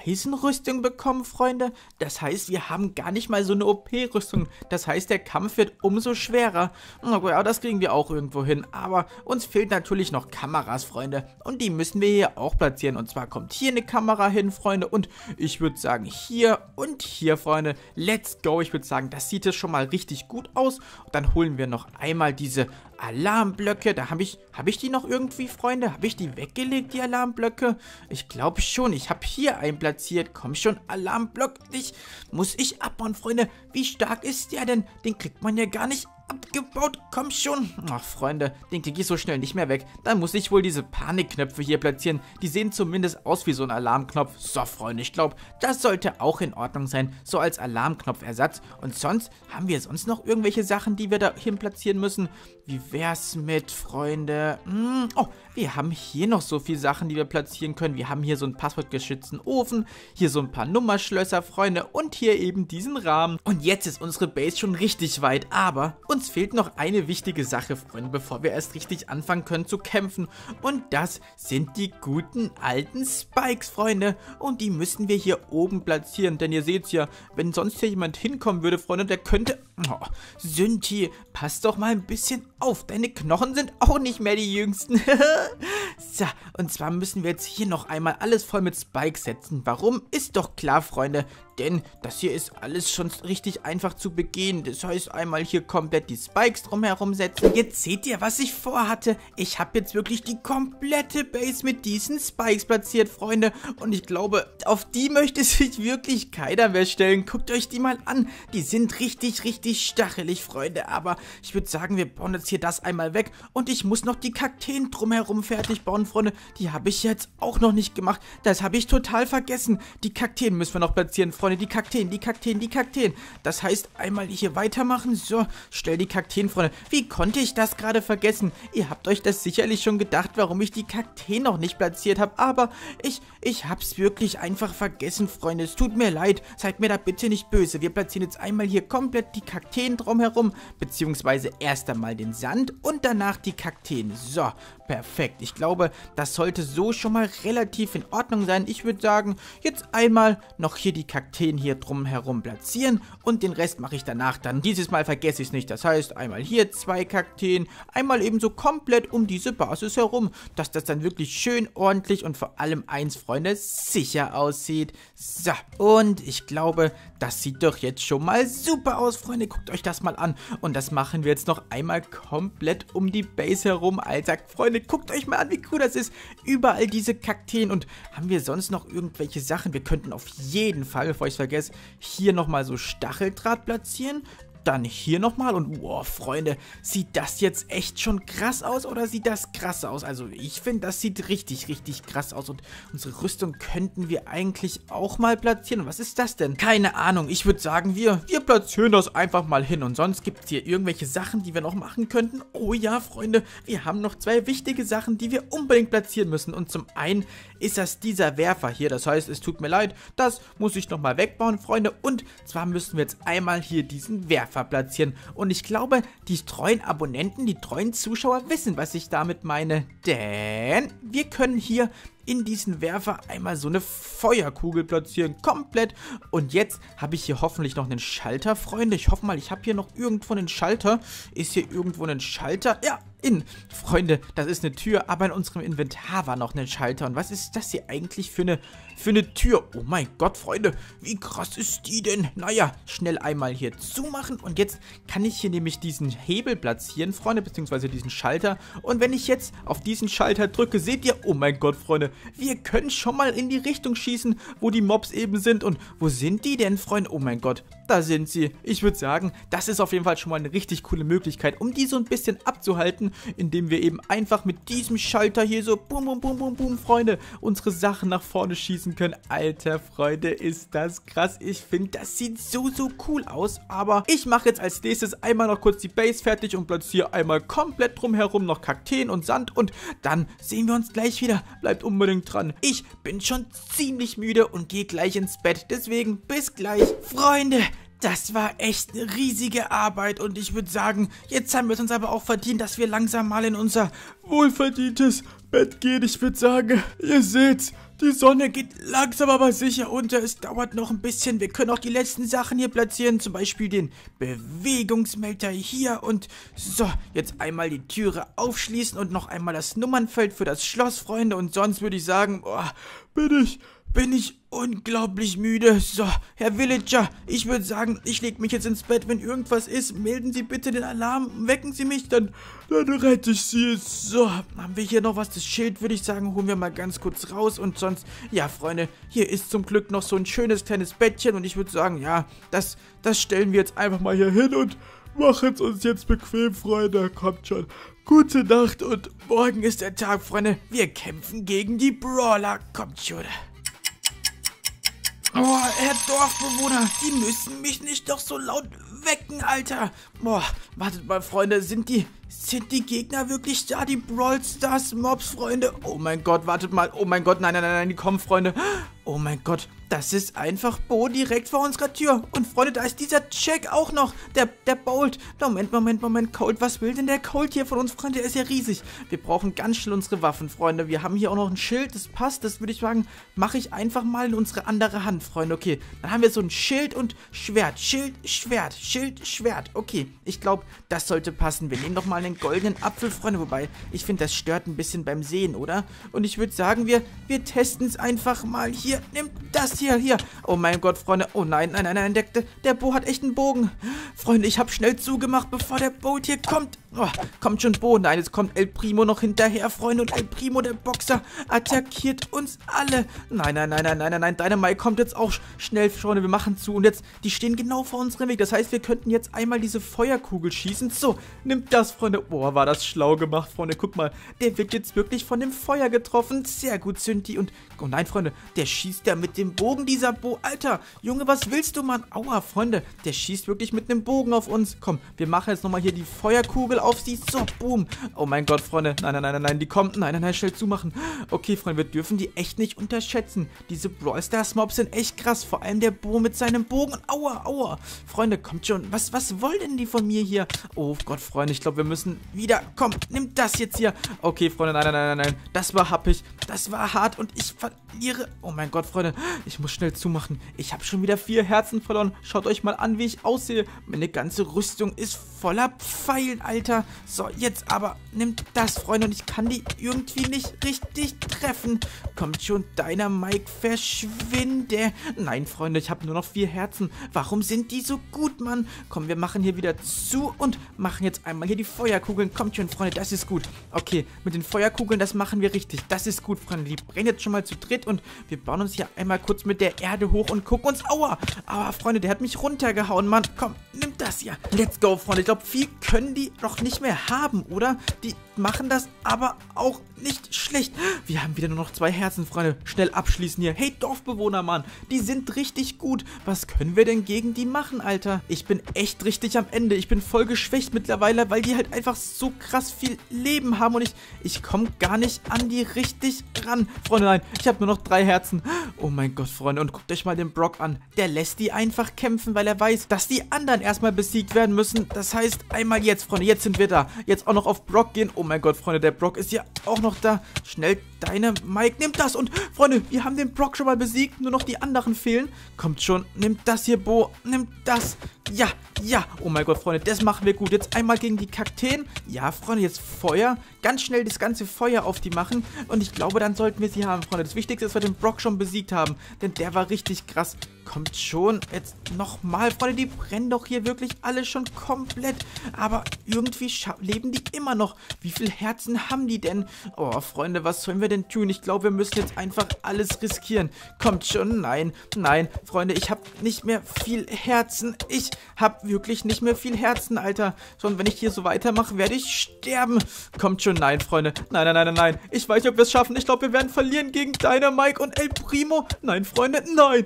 Eisenrüstung bekommen, Freunde. Das heißt, wir haben gar nicht mal so eine OP-Rüstung. Das heißt, der Kampf wird umso schwerer. Ja, das kriegen wir auch irgendwo hin. Aber uns fehlt natürlich noch Kameras, Freunde. Und die müssen wir hier auch platzieren. Und zwar kommt hier eine Kamera hin, Freunde. Und ich würde sagen, hier und hier, Freunde. Let's go. Ich würde sagen, das sieht jetzt schon mal richtig gut aus. Und dann holen wir noch einmal diese Alarmblöcke. Da habe ich die noch irgendwie, Freunde? Habe ich die weggelegt, die Alarmblöcke? Ich glaube schon. Ich habe hier einen platziert. Komm schon, Alarmblock. Ich muss ich abbauen, Freunde. Wie stark ist der denn? Den kriegt man ja gar nicht abgebaut. Komm schon. Ach, Freunde, den krieg ich so schnell nicht mehr weg. Dann muss ich wohl diese Panikknöpfe hier platzieren. Die sehen zumindest aus wie so ein Alarmknopf. So, Freunde, ich glaube, das sollte auch in Ordnung sein. So als Alarmknopfersatz. Und sonst, haben wir sonst noch irgendwelche Sachen, die wir da hin platzieren müssen? Wie wär's mit, Freunde? Oh, wir haben hier noch so viele Sachen, die wir platzieren können. Wir haben hier so einen passwortgeschützten Ofen. Hier so ein paar Nummerschlösser, Freunde. Und hier eben diesen Rahmen. Und jetzt ist unsere Base schon richtig weit. Aber uns fehlt noch eine wichtige Sache, Freunde, bevor wir erst richtig anfangen können zu kämpfen. Und das sind die guten alten Spikes, Freunde. Und die müssen wir hier oben platzieren. Denn ihr seht ja, wenn sonst hier jemand hinkommen würde, Freunde, der könnte... Oh, Synti, pass doch mal ein bisschen auf. Deine Knochen sind auch nicht mehr die jüngsten. So, und zwar müssen wir jetzt hier noch einmal alles voll mit Spikes setzen. Warum? Ist doch klar, Freunde. Denn das hier ist alles schon richtig einfach zu begehen. Das heißt, einmal hier komplett die Spikes drumherum setzen. Jetzt seht ihr, was ich vorhatte. Ich habe jetzt wirklich die komplette Base mit diesen Spikes platziert, Freunde. Und ich glaube, auf die möchte sich wirklich keiner mehr stellen. Guckt euch die mal an. Die sind richtig stachelig, Freunde. Aber ich würde sagen, wir bauen jetzt hier das einmal weg. Und ich muss noch die Kakteen drumherum fertig bauen, Freunde. Die habe ich jetzt auch noch nicht gemacht. Das habe ich total vergessen. Die Kakteen müssen wir noch platzieren, Freunde. Die Kakteen, die Kakteen, die Kakteen. Das heißt, einmal hier weitermachen. So, stell die Kakteen, Freunde. Wie konnte ich das gerade vergessen? Ihr habt euch das sicherlich schon gedacht, warum ich die Kakteen noch nicht platziert habe. Aber ich hab's wirklich einfach vergessen, Freunde. Es tut mir leid. Seid mir da bitte nicht böse. Wir platzieren jetzt einmal hier komplett die Kakteen drumherum. Beziehungsweise erst einmal den Sand und danach die Kakteen. So, perfekt. Ich glaube, das sollte so schon mal relativ in Ordnung sein. Ich würde sagen, jetzt einmal noch hier die Kakteen hier drumherum platzieren und den Rest mache ich danach dann. Dieses Mal vergesse ich es nicht. Das heißt, einmal hier 2 Kakteen, einmal eben so komplett um diese Basis herum, dass das dann wirklich schön ordentlich und vor allem eins, Freunde, sicher aussieht. So, und ich glaube, das sieht doch jetzt schon mal super aus, Freunde. Guckt euch das mal an. Und das machen wir jetzt noch einmal komplett um die Base herum. Also, Freunde, guckt euch mal an, wie cool das ist. Überall diese Kakteen. Und haben wir sonst noch irgendwelche Sachen? Wir könnten auf jeden Fall, bevor ich vergesse, hier nochmal so Stacheldraht platzieren. Dann hier nochmal und wow, Freunde, sieht das jetzt echt schon krass aus oder sieht das krass aus? Also ich finde, das sieht richtig krass aus und unsere Rüstung könnten wir eigentlich auch mal platzieren. Und was ist das denn? Keine Ahnung, ich würde sagen, wir platzieren das einfach mal hin und sonst gibt es hier irgendwelche Sachen, die wir noch machen könnten. Oh ja, Freunde, wir haben noch 2 wichtige Sachen, die wir unbedingt platzieren müssen und zum einen ist das dieser Werfer hier. Das heißt, es tut mir leid, das muss ich nochmal wegbauen, Freunde, und zwar müssen wir jetzt einmal hier diesen Werfer platzieren. Und ich glaube, die treuen Abonnenten, die treuen Zuschauer wissen, was ich damit meine. Denn wir können hier in diesen Werfer einmal so eine Feuerkugel platzieren. Komplett. Und jetzt habe ich hier hoffentlich noch einen Schalter, Freunde. Ich hoffe mal, ich habe hier noch irgendwo einen Schalter. Ist hier irgendwo ein Schalter? Ja, Freunde, das ist eine Tür. Aber in unserem Inventar war noch ein Schalter. Und was ist das hier eigentlich für eine Tür? Oh mein Gott, Freunde. Wie krass ist die denn? Naja, schnell einmal hier zumachen. Und jetzt kann ich hier nämlich diesen Hebel platzieren, Freunde. Beziehungsweise diesen Schalter. Und wenn ich jetzt auf diesen Schalter drücke, seht ihr, oh mein Gott, Freunde, Freunde. Wir können schon mal in die Richtung schießen, wo die Mobs eben sind. Und wo sind die denn, Freunde? Oh mein Gott, da sind sie. Ich würde sagen, das ist auf jeden Fall schon mal eine richtig coole Möglichkeit, um die so ein bisschen abzuhalten, indem wir eben einfach mit diesem Schalter hier so, boom, boom, boom, boom, boom, Freunde, unsere Sachen nach vorne schießen können. Alter, Freunde, ist das krass. Ich finde, das sieht so, so cool aus. Aber ich mache jetzt als nächstes einmal noch kurz die Base fertig und platziere einmal komplett drumherum noch Kakteen und Sand. Und dann sehen wir uns gleich wieder. Bleibt unbedingt dran. Ich bin schon ziemlich müde und gehe gleich ins Bett. Deswegen bis gleich, Freunde. Das war echt eine riesige Arbeit und ich würde sagen, jetzt haben wir es uns aber auch verdient, dass wir langsam mal in unser wohlverdientes Bett gehen. Ich würde sagen, ihr seht's, die Sonne geht langsam aber sicher unter. Es dauert noch ein bisschen. Wir können auch die letzten Sachen hier platzieren, zum Beispiel den Bewegungsmelder hier. Und so, jetzt einmal die Türe aufschließen und noch einmal das Nummernfeld für das Schloss, Freunde. Und sonst würde ich sagen, boah, bin ich unglaublich müde. So, Herr Villager, ich würde sagen, ich lege mich jetzt ins Bett. Wenn irgendwas ist, melden Sie bitte den Alarm, wecken Sie mich, dann rette ich Sie. So, haben wir hier noch was? Das Schild, würde ich sagen, holen wir mal ganz kurz raus. Und sonst, ja, Freunde, hier ist zum Glück noch so ein schönes kleines Bettchen. Und ich würde sagen, ja, das stellen wir jetzt einfach mal hier hin und machen es uns jetzt bequem, Freunde. Kommt schon. Gute Nacht und morgen ist der Tag, Freunde. Wir kämpfen gegen die Brawler. Kommt schon. Boah, Herr Dorfbewohner, Sie müssen mich nicht doch so laut wecken, Alter. Boah, wartet mal, Freunde, sind die Gegner wirklich da, die Brawl Stars Mobs, Freunde? Oh mein Gott, wartet mal, oh mein Gott, nein, nein, nein, nein, die kommen, Freunde. Oh mein Gott, das ist einfach Bo direkt vor unserer Tür. Und Freunde, da ist dieser Jack auch noch, der Bolt. Moment, Colt, was will denn der Colt hier von uns, Freunde? Der ist ja riesig. Wir brauchen ganz schnell unsere Waffen, Freunde. Wir haben hier auch noch ein Schild, das passt. Das würde ich sagen, mache ich einfach mal in unsere andere Hand, Freunde. Okay, dann haben wir so ein Schild und Schwert, Schild, Schwert, Schild, Schwert. Okay, ich glaube, das sollte passen. Wir nehmen doch mal einen goldenen Apfel, Freunde. Wobei, ich finde, das stört ein bisschen beim Sehen, oder? Und ich würde sagen, wir testen es einfach mal hier. Nimmt das hier. Oh mein Gott, Freunde. Oh nein, nein, nein, nein. Der Bo hat echt einen Bogen. Freunde, ich habe schnell zugemacht, bevor der Bolt hier kommt. Oh, kommt schon Bo. Nein, jetzt kommt El Primo noch hinterher, Freunde. Und El Primo, der Boxer, attackiert uns alle. Nein, nein, nein, nein, nein, nein, nein. Dynamike kommt jetzt auch schnell, Freunde. Wir machen zu. Und jetzt, die stehen genau vor unserem Weg. Das heißt, wir könnten jetzt einmal diese Feuerkugel schießen. So, nimmt das, Freunde. Boah, war das schlau gemacht, Freunde. Guck mal, der wird jetzt wirklich von dem Feuer getroffen. Sehr gut, Synti. Und, oh nein, Freunde, der schießt ja mit dem Bogen, dieser Bo. Alter, Junge, was willst du, Mann? Aua, Freunde, der schießt wirklich mit einem Bogen auf uns. Komm, wir machen jetzt nochmal hier die Feuerkugel auf sie. So, boom. Oh mein Gott, Freunde. Nein, nein, nein, nein, nein, die kommt. Nein, nein, nein, schnell zumachen. Okay, Freunde, wir dürfen die echt nicht unterschätzen. Diese Brawl Stars Mobs sind echt krass. Vor allem der Bo mit seinem Bogen. Aua, aua. Freunde, kommt schon. Was wollen denn die von mir hier? Oh Gott, Freunde, ich glaube, wir müssen wieder. Komm, nimm das jetzt hier. Okay, Freunde, nein, nein, nein, nein, nein. Das war happig. Das war hart und ich verliere. Oh mein Gott, Freunde, ich muss schnell zumachen. Ich habe schon wieder 4 Herzen verloren. Schaut euch mal an, wie ich aussehe. Meine ganze Rüstung ist voller Pfeilen, Alter. So, jetzt aber nimmt das, Freunde. Und ich kann die irgendwie nicht richtig treffen. Kommt schon, Dynamike, verschwinde. Nein, Freunde, ich habe nur noch 4 Herzen. Warum sind die so gut, Mann? Komm, wir machen hier wieder zu und machen jetzt einmal hier die Feuerkugeln. Kommt schon, Freunde, das ist gut. Okay, mit den Feuerkugeln, das machen wir richtig. Das ist gut, Freunde. Die brennen jetzt schon mal zu dritt und wir bauen uns hier einmal kurz mit der Erde hoch und gucken uns. Aua! Aber Freunde, der hat mich runtergehauen, Mann. Komm, nimm das hier. Let's go, Freunde. Ich glaube, viel können die noch nicht mehr haben, oder? Die machen das aber auch nicht schlecht. Wir haben wieder nur noch 2 Herzen, Freunde. Schnell abschließen hier. Hey, Dorfbewohner, Mann. Die sind richtig gut. Was können wir denn gegen die machen, Alter? Ich bin echt richtig am Ende. Ich bin voll geschwächt mittlerweile, weil die halt einfach so krass viel Leben haben und ich komme gar nicht an die richtig ran. Freunde, nein, ich habe nur noch 3 Herzen. Oh mein Gott, Freunde. Und guckt euch mal den Brock an. Der lässt die einfach kämpfen, weil er weiß, dass die anderen erstmal besiegt werden müssen. Das heißt, einmal jetzt, Freunde. Jetzt sind wir da. Jetzt auch noch auf Brock gehen. Oh mein Gott, Freunde. Der Brock ist ja auch noch da. Schnell, Dynamike. Nimm das. Und, Freunde, wir haben den Brock schon mal besiegt. Nur noch die anderen fehlen. Kommt schon. Nimm das hier, Bo. Nimm das. Ja, ja. Oh mein Gott, Freunde. Das machen wir gut. Jetzt einmal gegen die Kakteen. Ja, Freunde. Jetzt Feuer. Ganz schnell das ganze Feuer auf die machen. Und ich glaube, dann sollten wir sie haben, Freunde. Das Wichtigste ist, dass wir den Brock schon besiegt haben. Denn der war richtig krass. Kommt schon, jetzt nochmal, Freunde, die brennen doch hier wirklich alle schon komplett, aber irgendwie leben die immer noch. Wie viel Herzen haben die denn? Oh, Freunde, was sollen wir denn tun? Ich glaube, wir müssen jetzt einfach alles riskieren. Kommt schon, nein, nein, Freunde, ich habe nicht mehr viel Herzen. Ich habe wirklich nicht mehr viel Herzen, Alter. Schon wenn ich hier so weitermache, werde ich sterben. Kommt schon, nein, Freunde, nein, nein, nein, nein, nein. Ich weiß nicht, ob wir es schaffen. Ich glaube, wir werden verlieren gegen Dynamike und El Primo. Nein, Freunde, nein.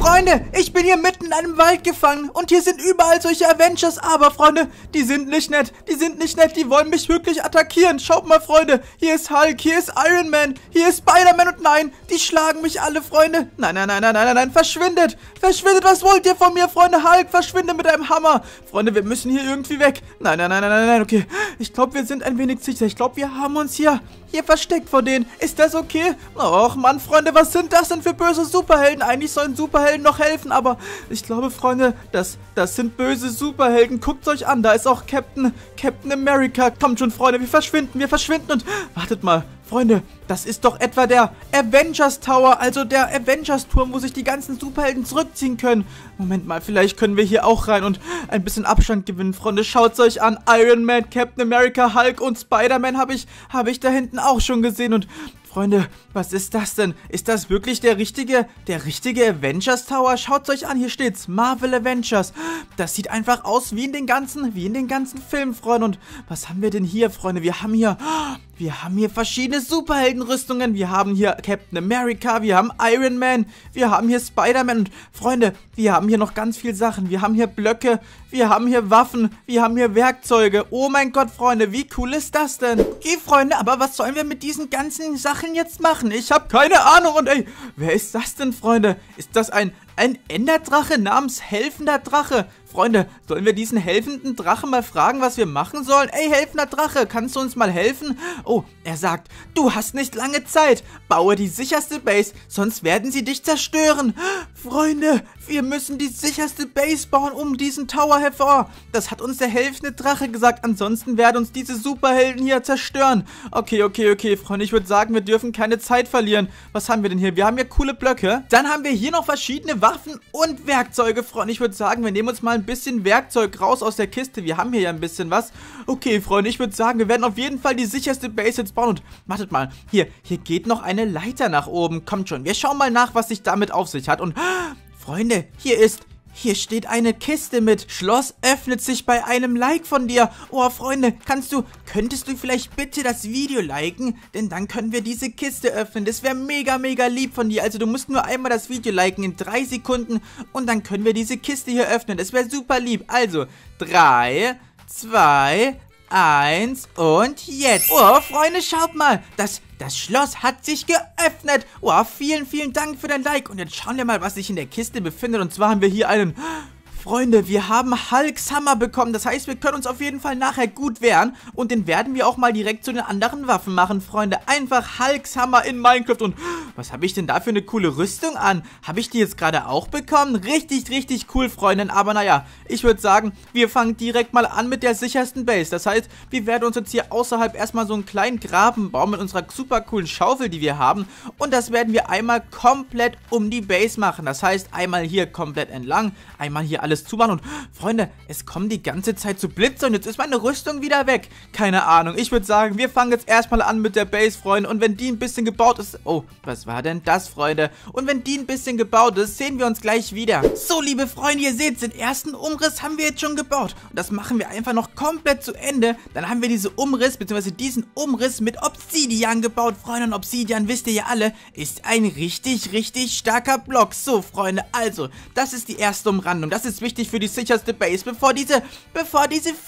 Freunde, ich bin hier mitten in einem Wald gefangen und hier sind überall solche Avengers, aber Freunde, die sind nicht nett, die wollen mich wirklich attackieren. Schaut mal, Freunde, hier ist Hulk, hier ist Iron Man, hier ist Spider-Man und nein, die schlagen mich alle, Freunde. Nein, nein, nein, nein, nein, nein, verschwindet, was wollt ihr von mir, Freunde? Hulk, verschwinde mit einem Hammer. Freunde, wir müssen hier irgendwie weg. Nein, nein, nein, nein, nein, nein, okay, ich glaube, wir sind ein wenig sicher, ich glaube, wir haben uns hier... versteckt vor denen. Ist das okay? Och Mann, Freunde, was sind das denn für böse Superhelden? Eigentlich sollen Superhelden noch helfen, aber ich glaube, Freunde, das sind böse Superhelden. Guckt euch an, da ist auch Captain America. Kommt schon, Freunde, wir verschwinden und... Wartet mal, Freunde, das ist doch etwa der Avengers Tower, also der Avengers Turm, wo sich die ganzen Superhelden zurückziehen können. Moment mal, vielleicht können wir hier auch rein und ein bisschen Abstand gewinnen, Freunde. Schaut's euch an, Iron Man, Captain America, Hulk und Spider-Man habe ich da hinten auch schon gesehen und... Freunde, was ist das denn? Ist das wirklich der richtige Avengers Tower? Schaut's euch an, hier steht's, Marvel Avengers. Das sieht einfach aus wie in den ganzen, Filmen, Freunde. Und was haben wir denn hier, Freunde? Wir haben hier verschiedene Superheldenrüstungen. Wir haben hier Captain America, wir haben Iron Man, wir haben hier Spider-Man. Und Freunde, wir haben hier noch ganz viele Sachen. Wir haben hier Blöcke, wir haben hier Waffen, wir haben hier Werkzeuge. Oh mein Gott, Freunde, wie cool ist das denn? Okay, Freunde, aber was sollen wir mit diesen ganzen Sachen jetzt machen? Ich habe keine Ahnung und ey, wer ist das denn, Freunde? Ist das ein Enderdrache namens helfender Drache? Freunde, sollen wir diesen helfenden Drachen mal fragen, was wir machen sollen? Ey, helfender Drache, kannst du uns mal helfen? Oh, er sagt, du hast nicht lange Zeit. Baue die sicherste Base, sonst werden sie dich zerstören. Freunde, wir müssen die sicherste Base bauen, um diesen Tower hervor. Das hat uns der helfende Drache gesagt. Ansonsten werden uns diese Superhelden hier zerstören. Okay, okay, okay, Freunde, ich würde sagen, wir dürfen keine Zeit verlieren. Was haben wir denn hier? Wir haben hier coole Blöcke. Dann haben wir hier noch verschiedene Waffen und Werkzeuge, Freunde. Ich würde sagen, wir nehmen uns mal ein bisschen Werkzeug raus aus der Kiste. Wir haben hier ja ein bisschen was. Okay, Freunde, ich würde sagen, wir werden auf jeden Fall die sicherste Base jetzt bauen. Und wartet mal, hier geht noch eine Leiter nach oben. Kommt schon, wir schauen mal nach, was sich damit auf sich hat. Und, Freunde, hier steht eine Kiste mit Schloss öffnet sich bei einem Like von dir. Oh, Freunde, könntest du vielleicht bitte das Video liken? Denn dann können wir diese Kiste öffnen. Das wäre mega, mega lieb von dir. Also du musst nur einmal das Video liken in 3 Sekunden und dann können wir diese Kiste hier öffnen. Das wäre super lieb. Also, 3, 2, 1 und jetzt. Oh, Freunde, schaut mal. Das Schloss hat sich geöffnet. Oh, vielen, vielen Dank für dein Like. Und jetzt schauen wir mal, was sich in der Kiste befindet. Und zwar haben wir hier einen... Freunde, wir haben Hulks Hammer bekommen. Das heißt, wir können uns auf jeden Fall nachher gut wehren. Und den werden wir auch mal direkt zu den anderen Waffen machen, Freunde. Einfach Hulks Hammer in Minecraft. Und was habe ich denn da für eine coole Rüstung an? Habe ich die jetzt gerade auch bekommen? Richtig, richtig cool, Freunde. Aber naja, ich würde sagen, wir fangen direkt mal an mit der sichersten Base. Das heißt, wir werden uns jetzt hier außerhalb erstmal so einen kleinen Graben bauen mit unserer super coolen Schaufel, die wir haben. Und das werden wir einmal komplett um die Base machen. Das heißt, einmal hier komplett entlang, einmal hier alles zu machen. Und Freunde, es kommen die ganze Zeit zu Blitze und jetzt ist meine Rüstung wieder weg. Keine Ahnung, ich würde sagen, wir fangen jetzt erstmal an mit der Base, Freunde, und wenn die ein bisschen gebaut ist, oh, was war denn das, Freunde? Und wenn die ein bisschen gebaut ist, sehen wir uns gleich wieder. So, liebe Freunde, ihr seht, den ersten Umriss haben wir jetzt schon gebaut und das machen wir einfach noch komplett zu Ende. Dann haben wir diesen Umriss mit Obsidian gebaut, Freunde, und Obsidian, wisst ihr ja alle, ist ein richtig, richtig starker Block. So, Freunde, also, das ist die erste Umrandung, das ist wichtig für die sicherste Base, bevor diese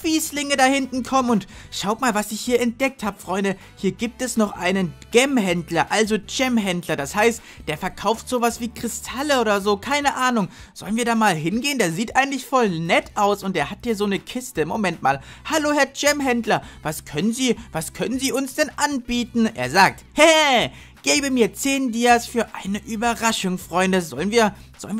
Fieslinge da hinten kommen. Und schaut mal, was ich hier entdeckt habe, Freunde. Hier gibt es noch einen Gem-Händler, also Gem-Händler. Das heißt, der verkauft sowas wie Kristalle oder so, keine Ahnung. Sollen wir da mal hingehen? Der sieht eigentlich voll nett aus und der hat hier so eine Kiste. Moment mal. Hallo, Herr Gem-Händler. Was können Sie uns denn anbieten? Er sagt, hey, Gebe mir 10 Dias für eine Überraschung, Freunde. Sollen wir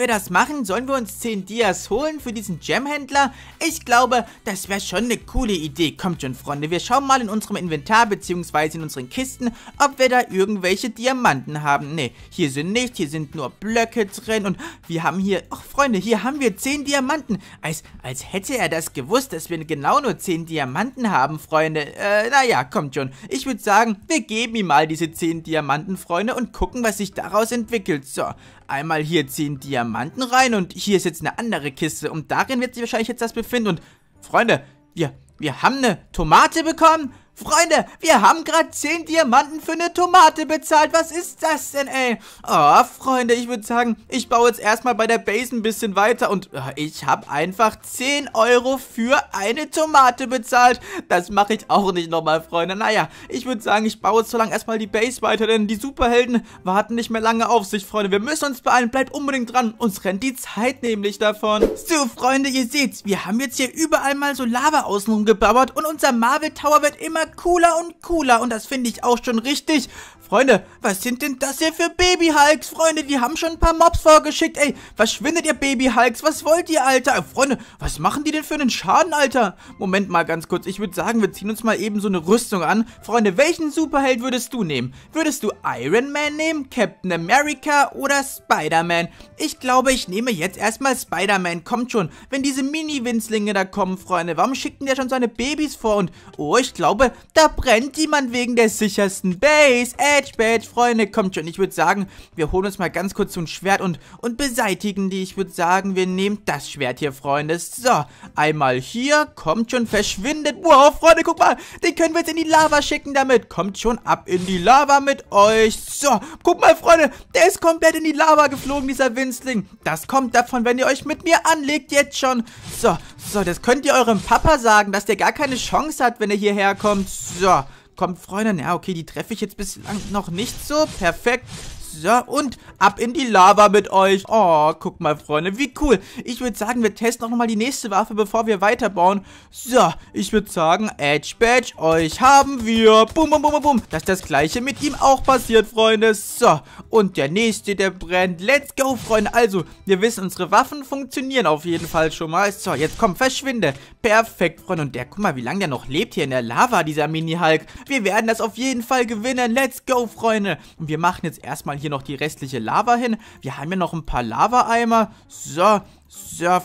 das machen? Sollen wir uns 10 Dias holen für diesen Gemhändler? Ich glaube, das wäre schon eine coole Idee. Kommt schon, Freunde. Wir schauen mal in unserem Inventar bzw. in unseren Kisten, ob wir da irgendwelche Diamanten haben. Ne, hier sind nicht. Hier sind nur Blöcke drin. Und wir haben hier... Ach, Freunde, hier haben wir 10 Diamanten. Als hätte er das gewusst, dass wir genau nur 10 Diamanten haben, Freunde. Naja, kommt schon. Ich würde sagen, wir geben ihm mal diese 10 Diamanten. Freunde, und gucken, was sich daraus entwickelt. So, einmal hier 10 Diamanten rein und hier ist jetzt eine andere Kiste und darin wird sich wahrscheinlich jetzt das befinden. Und Freunde, wir haben eine Tomate bekommen. Freunde, wir haben gerade 10 Diamanten für eine Tomate bezahlt. Was ist das denn, ey? Oh, Freunde, ich würde sagen, ich baue jetzt erstmal bei der Base ein bisschen weiter. Und ich habe einfach 10 Euro für eine Tomate bezahlt. Das mache ich auch nicht nochmal, Freunde. Naja, ich würde sagen, ich baue jetzt so lange erstmal die Base weiter. Denn die Superhelden warten nicht mehr lange auf sich, Freunde. Wir müssen uns beeilen. Bleibt unbedingt dran. Uns rennt die Zeit nämlich davon. So, Freunde, ihr seht's. Wir haben jetzt hier überall mal so Lava außenrum gebaut. Und unser Marvel Tower wird immer cooler und cooler und das finde ich auch schon richtig. Freunde, was sind denn das hier für Baby-Hulks? Freunde, die haben schon ein paar Mobs vorgeschickt. Ey, verschwindet ihr Baby-Hulks? Was wollt ihr, Alter? Freunde, was machen die denn für einen Schaden, Alter? Moment mal ganz kurz. Ich würde sagen, wir ziehen uns mal eben so eine Rüstung an. Freunde, welchen Superheld würdest du nehmen? Würdest du Iron Man nehmen, Captain America oder Spider-Man? Ich glaube, ich nehme jetzt erstmal Spider-Man. Kommt schon, wenn diese Mini-Winzlinge da kommen, Freunde. Warum schicken der schon seine Babys vor? Und, oh, ich glaube, da brennt jemand wegen der sichersten Base. Edge-Badge, Freunde, kommt schon. Ich würde sagen, wir holen uns mal ganz kurz so ein Schwert und beseitigen die. Ich würde sagen, wir nehmen das Schwert hier, Freunde. So, einmal hier. Kommt schon, verschwindet. Wow, Freunde, guck mal. Den können wir jetzt in die Lava schicken damit. Kommt schon, ab in die Lava mit euch. So, guck mal, Freunde. Der ist komplett in die Lava geflogen, dieser Winzling. Das kommt davon, wenn ihr euch mit mir anlegt, jetzt schon. So, das könnt ihr eurem Papa sagen, dass der gar keine Chance hat, wenn er hierher kommt. So, kommt, Freunde. Na, okay, die treffe ich jetzt bislang noch nicht so. Perfekt. So, und ab in die Lava mit euch. Oh, guck mal, Freunde, wie cool. Ich würde sagen, wir testen auch nochmal die nächste Waffe, bevor wir weiterbauen. So, ich würde sagen, Edge Badge, euch haben wir. Bum, bum, bum, bum, bum. Dass das Gleiche mit ihm auch passiert, Freunde. So, und der nächste, der brennt. Let's go, Freunde. Also, wir wissen, unsere Waffen funktionieren auf jeden Fall schon mal. So, jetzt komm, verschwinde. Perfekt, Freunde. Und der, guck mal, wie lange der noch lebt hier in der Lava, dieser Mini-Hulk. Wir werden das auf jeden Fall gewinnen. Let's go, Freunde. Und wir machen jetzt erstmal hier noch die restliche Lava hin. Wir haben ja noch ein paar Lava-Eimer. So,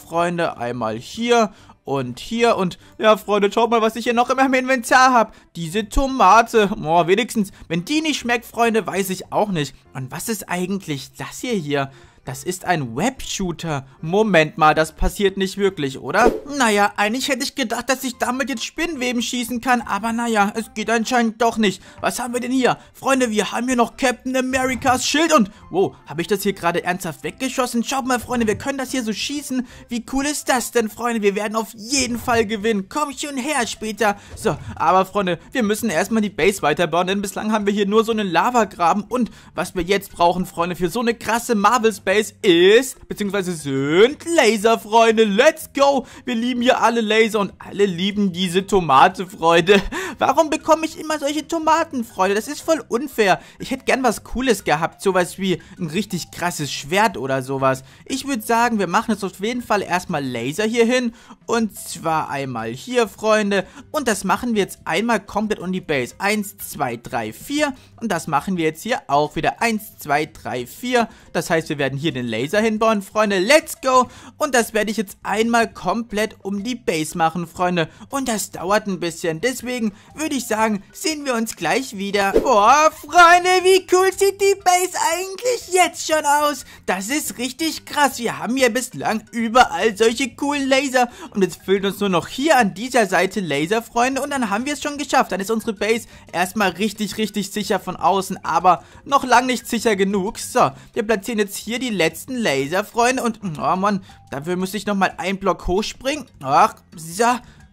Freunde, einmal hier und hier und... Ja, Freunde, schaut mal, was ich hier noch in meinem Inventar habe. Diese Tomate. Oh, wenigstens, wenn die nicht schmeckt, Freunde, weiß ich auch nicht. Und was ist eigentlich das hier? Das ist ein Web-Shooter. Moment mal, das passiert nicht wirklich, oder? Naja, eigentlich hätte ich gedacht, dass ich damit jetzt Spinnweben schießen kann. Aber naja, es geht anscheinend doch nicht. Was haben wir denn hier? Freunde, wir haben hier noch Captain Americas Schild und... Wow, habe ich das hier gerade ernsthaft weggeschossen? Schaut mal, Freunde, wir können das hier so schießen. Wie cool ist das denn, Freunde? Wir werden auf jeden Fall gewinnen. Komm schon her später. So, aber Freunde, wir müssen erstmal die Base weiterbauen, denn bislang haben wir hier nur so einen Lavagraben. Und was wir jetzt brauchen, Freunde, für so eine krasse Marvel-Base ist, beziehungsweise sind Laser, Freunde. Let's go. Wir lieben hier alle Laser und alle lieben diese Tomate, Freunde. Warum bekomme ich immer solche Tomaten, Freunde? Das ist voll unfair. Ich hätte gern was Cooles gehabt. Sowas wie ein richtig krasses Schwert oder sowas. Ich würde sagen, wir machen jetzt auf jeden Fall erstmal Laser hier hin. Und zwar einmal hier, Freunde. Und das machen wir jetzt einmal komplett um die Base. 1, 2, 3, 4. Und das machen wir jetzt hier auch wieder. 1, 2, 3, 4. Das heißt, wir werden hier den Laser hinbauen, Freunde. Let's go. Und das werde ich jetzt einmal komplett um die Base machen, Freunde. Und das dauert ein bisschen. Deswegen würde ich sagen, sehen wir uns gleich wieder. Boah, Freunde, wie cool sieht die Base eigentlich jetzt schon aus? Das ist richtig krass. Wir haben hier bislang überall solche coolen Laser. Und jetzt fehlen uns nur noch hier an dieser Seite Laser, Freunde. Und dann haben wir es schon geschafft. Dann ist unsere Base erstmal richtig, richtig sicher von außen. Aber noch lange nicht sicher genug. So, wir platzieren jetzt hier die letzten Laser, Freunde. Und, oh Mann, dafür müsste ich nochmal einen Block hochspringen. Ach, so.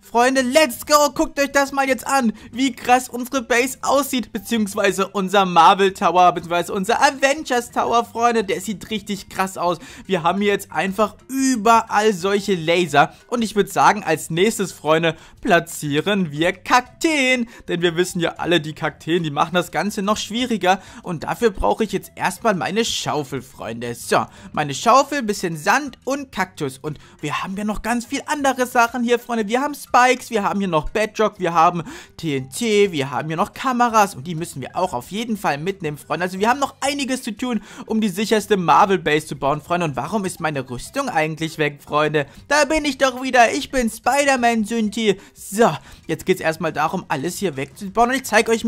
Freunde, let's go! Guckt euch das mal jetzt an, wie krass unsere Base aussieht, beziehungsweise unser Marvel Tower, beziehungsweise unser Avengers Tower, Freunde. Der sieht richtig krass aus. Wir haben hier jetzt einfach überall solche Laser. Und ich würde sagen, als nächstes, Freunde, platzieren wir Kakteen. Denn wir wissen ja alle, die Kakteen, die machen das Ganze noch schwieriger. Und dafür brauche ich jetzt erstmal meine Schaufel, Freunde. So, meine Schaufel, bisschen Sand und Kaktus. Und wir haben ja noch ganz viel andere Sachen hier, Freunde. Wir haben Spikes, wir haben hier noch Bedrock, wir haben TNT, wir haben hier noch Kameras und die müssen wir auch auf jeden Fall mitnehmen, Freunde. Also wir haben noch einiges zu tun, um die sicherste Marvel Base zu bauen, Freunde. Und warum ist meine Rüstung eigentlich weg, Freunde? Da bin ich doch wieder, ich bin Spider-Man, Synti. So, jetzt geht's erstmal darum, alles hier wegzubauen und ich zeige euch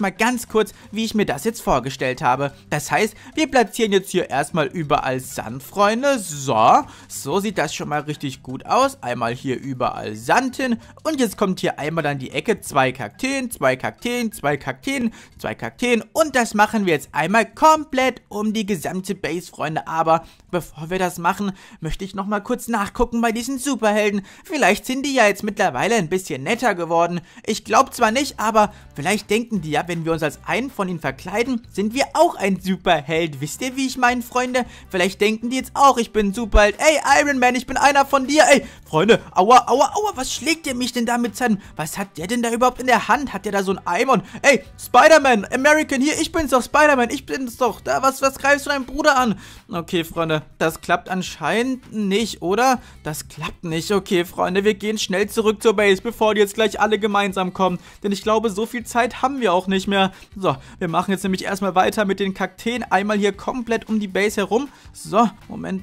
mal ganz kurz, wie ich mir das jetzt vorgestellt habe. Das heißt, wir platzieren jetzt hier erstmal überall Sand, Freunde. So sieht das schon mal richtig gut aus. Einmal hier überall Sand hin. Und jetzt kommt hier einmal dann die Ecke. Zwei Kakteen, zwei Kakteen, zwei Kakteen, zwei Kakteen. Und das machen wir jetzt einmal komplett um die gesamte Base, Freunde. Aber bevor wir das machen, möchte ich nochmal kurz nachgucken bei diesen Superhelden. Vielleicht sind die ja jetzt mittlerweile ein bisschen netter geworden. Ich glaube zwar nicht, aber vielleicht denken die ja, wenn wir uns als einen von ihnen verkleiden, sind wir auch ein Superheld. Wisst ihr, wie ich meine, Freunde? Vielleicht denken die jetzt auch, ich bin ein Superheld. Ey, Iron Man, ich bin einer von dir. Ey, Freunde, aua, aua, aua, was schlägt ihr mich denn da mit seinem... Was hat der denn da überhaupt in der Hand? Hat der da so einen Eimer? Und, ey, Spider-Man, American, hier, ich bin's doch, Spider-Man, ich bin's doch. Da, was greifst du deinen Bruder an? Okay, Freunde, das klappt anscheinend nicht, oder? Das klappt nicht. Okay, Freunde, wir gehen schnell zurück zur Base, bevor die jetzt gleich alle gemeinsam kommen. Denn ich glaube, so viel Zeit haben wir auch nicht mehr. So, wir machen jetzt nämlich erstmal weiter mit den Kakteen. Einmal hier komplett um die Base herum. So, Moment.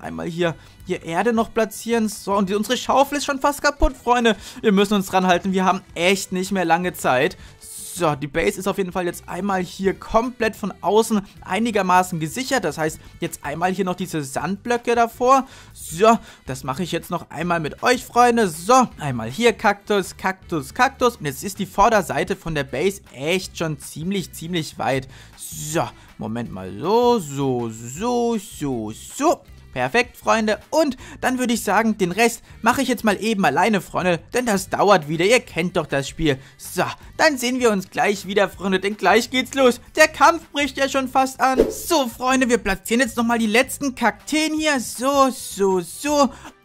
Einmal hier Erde noch platzieren. So, und unsere Schaufel ist schon fast kaputt, Freunde. Wir müssen uns dran halten. Wir haben echt nicht mehr lange Zeit. So, die Base ist auf jeden Fall jetzt einmal hier komplett von außen einigermaßen gesichert. Das heißt, jetzt einmal hier noch diese Sandblöcke davor. So, das mache ich jetzt noch einmal mit euch, Freunde. So, einmal hier Kaktus, Kaktus, Kaktus. Und jetzt ist die Vorderseite von der Base echt schon ziemlich weit. So, Moment mal. So. Perfekt, Freunde. Und dann würde ich sagen, den Rest mache ich jetzt mal eben alleine, Freunde. Denn das dauert wieder. Ihr kennt doch das Spiel. So, dann sehen wir uns gleich wieder, Freunde. Denn gleich geht's los. Der Kampf bricht ja schon fast an. So, Freunde, wir platzieren jetzt nochmal die letzten Kakteen hier. So.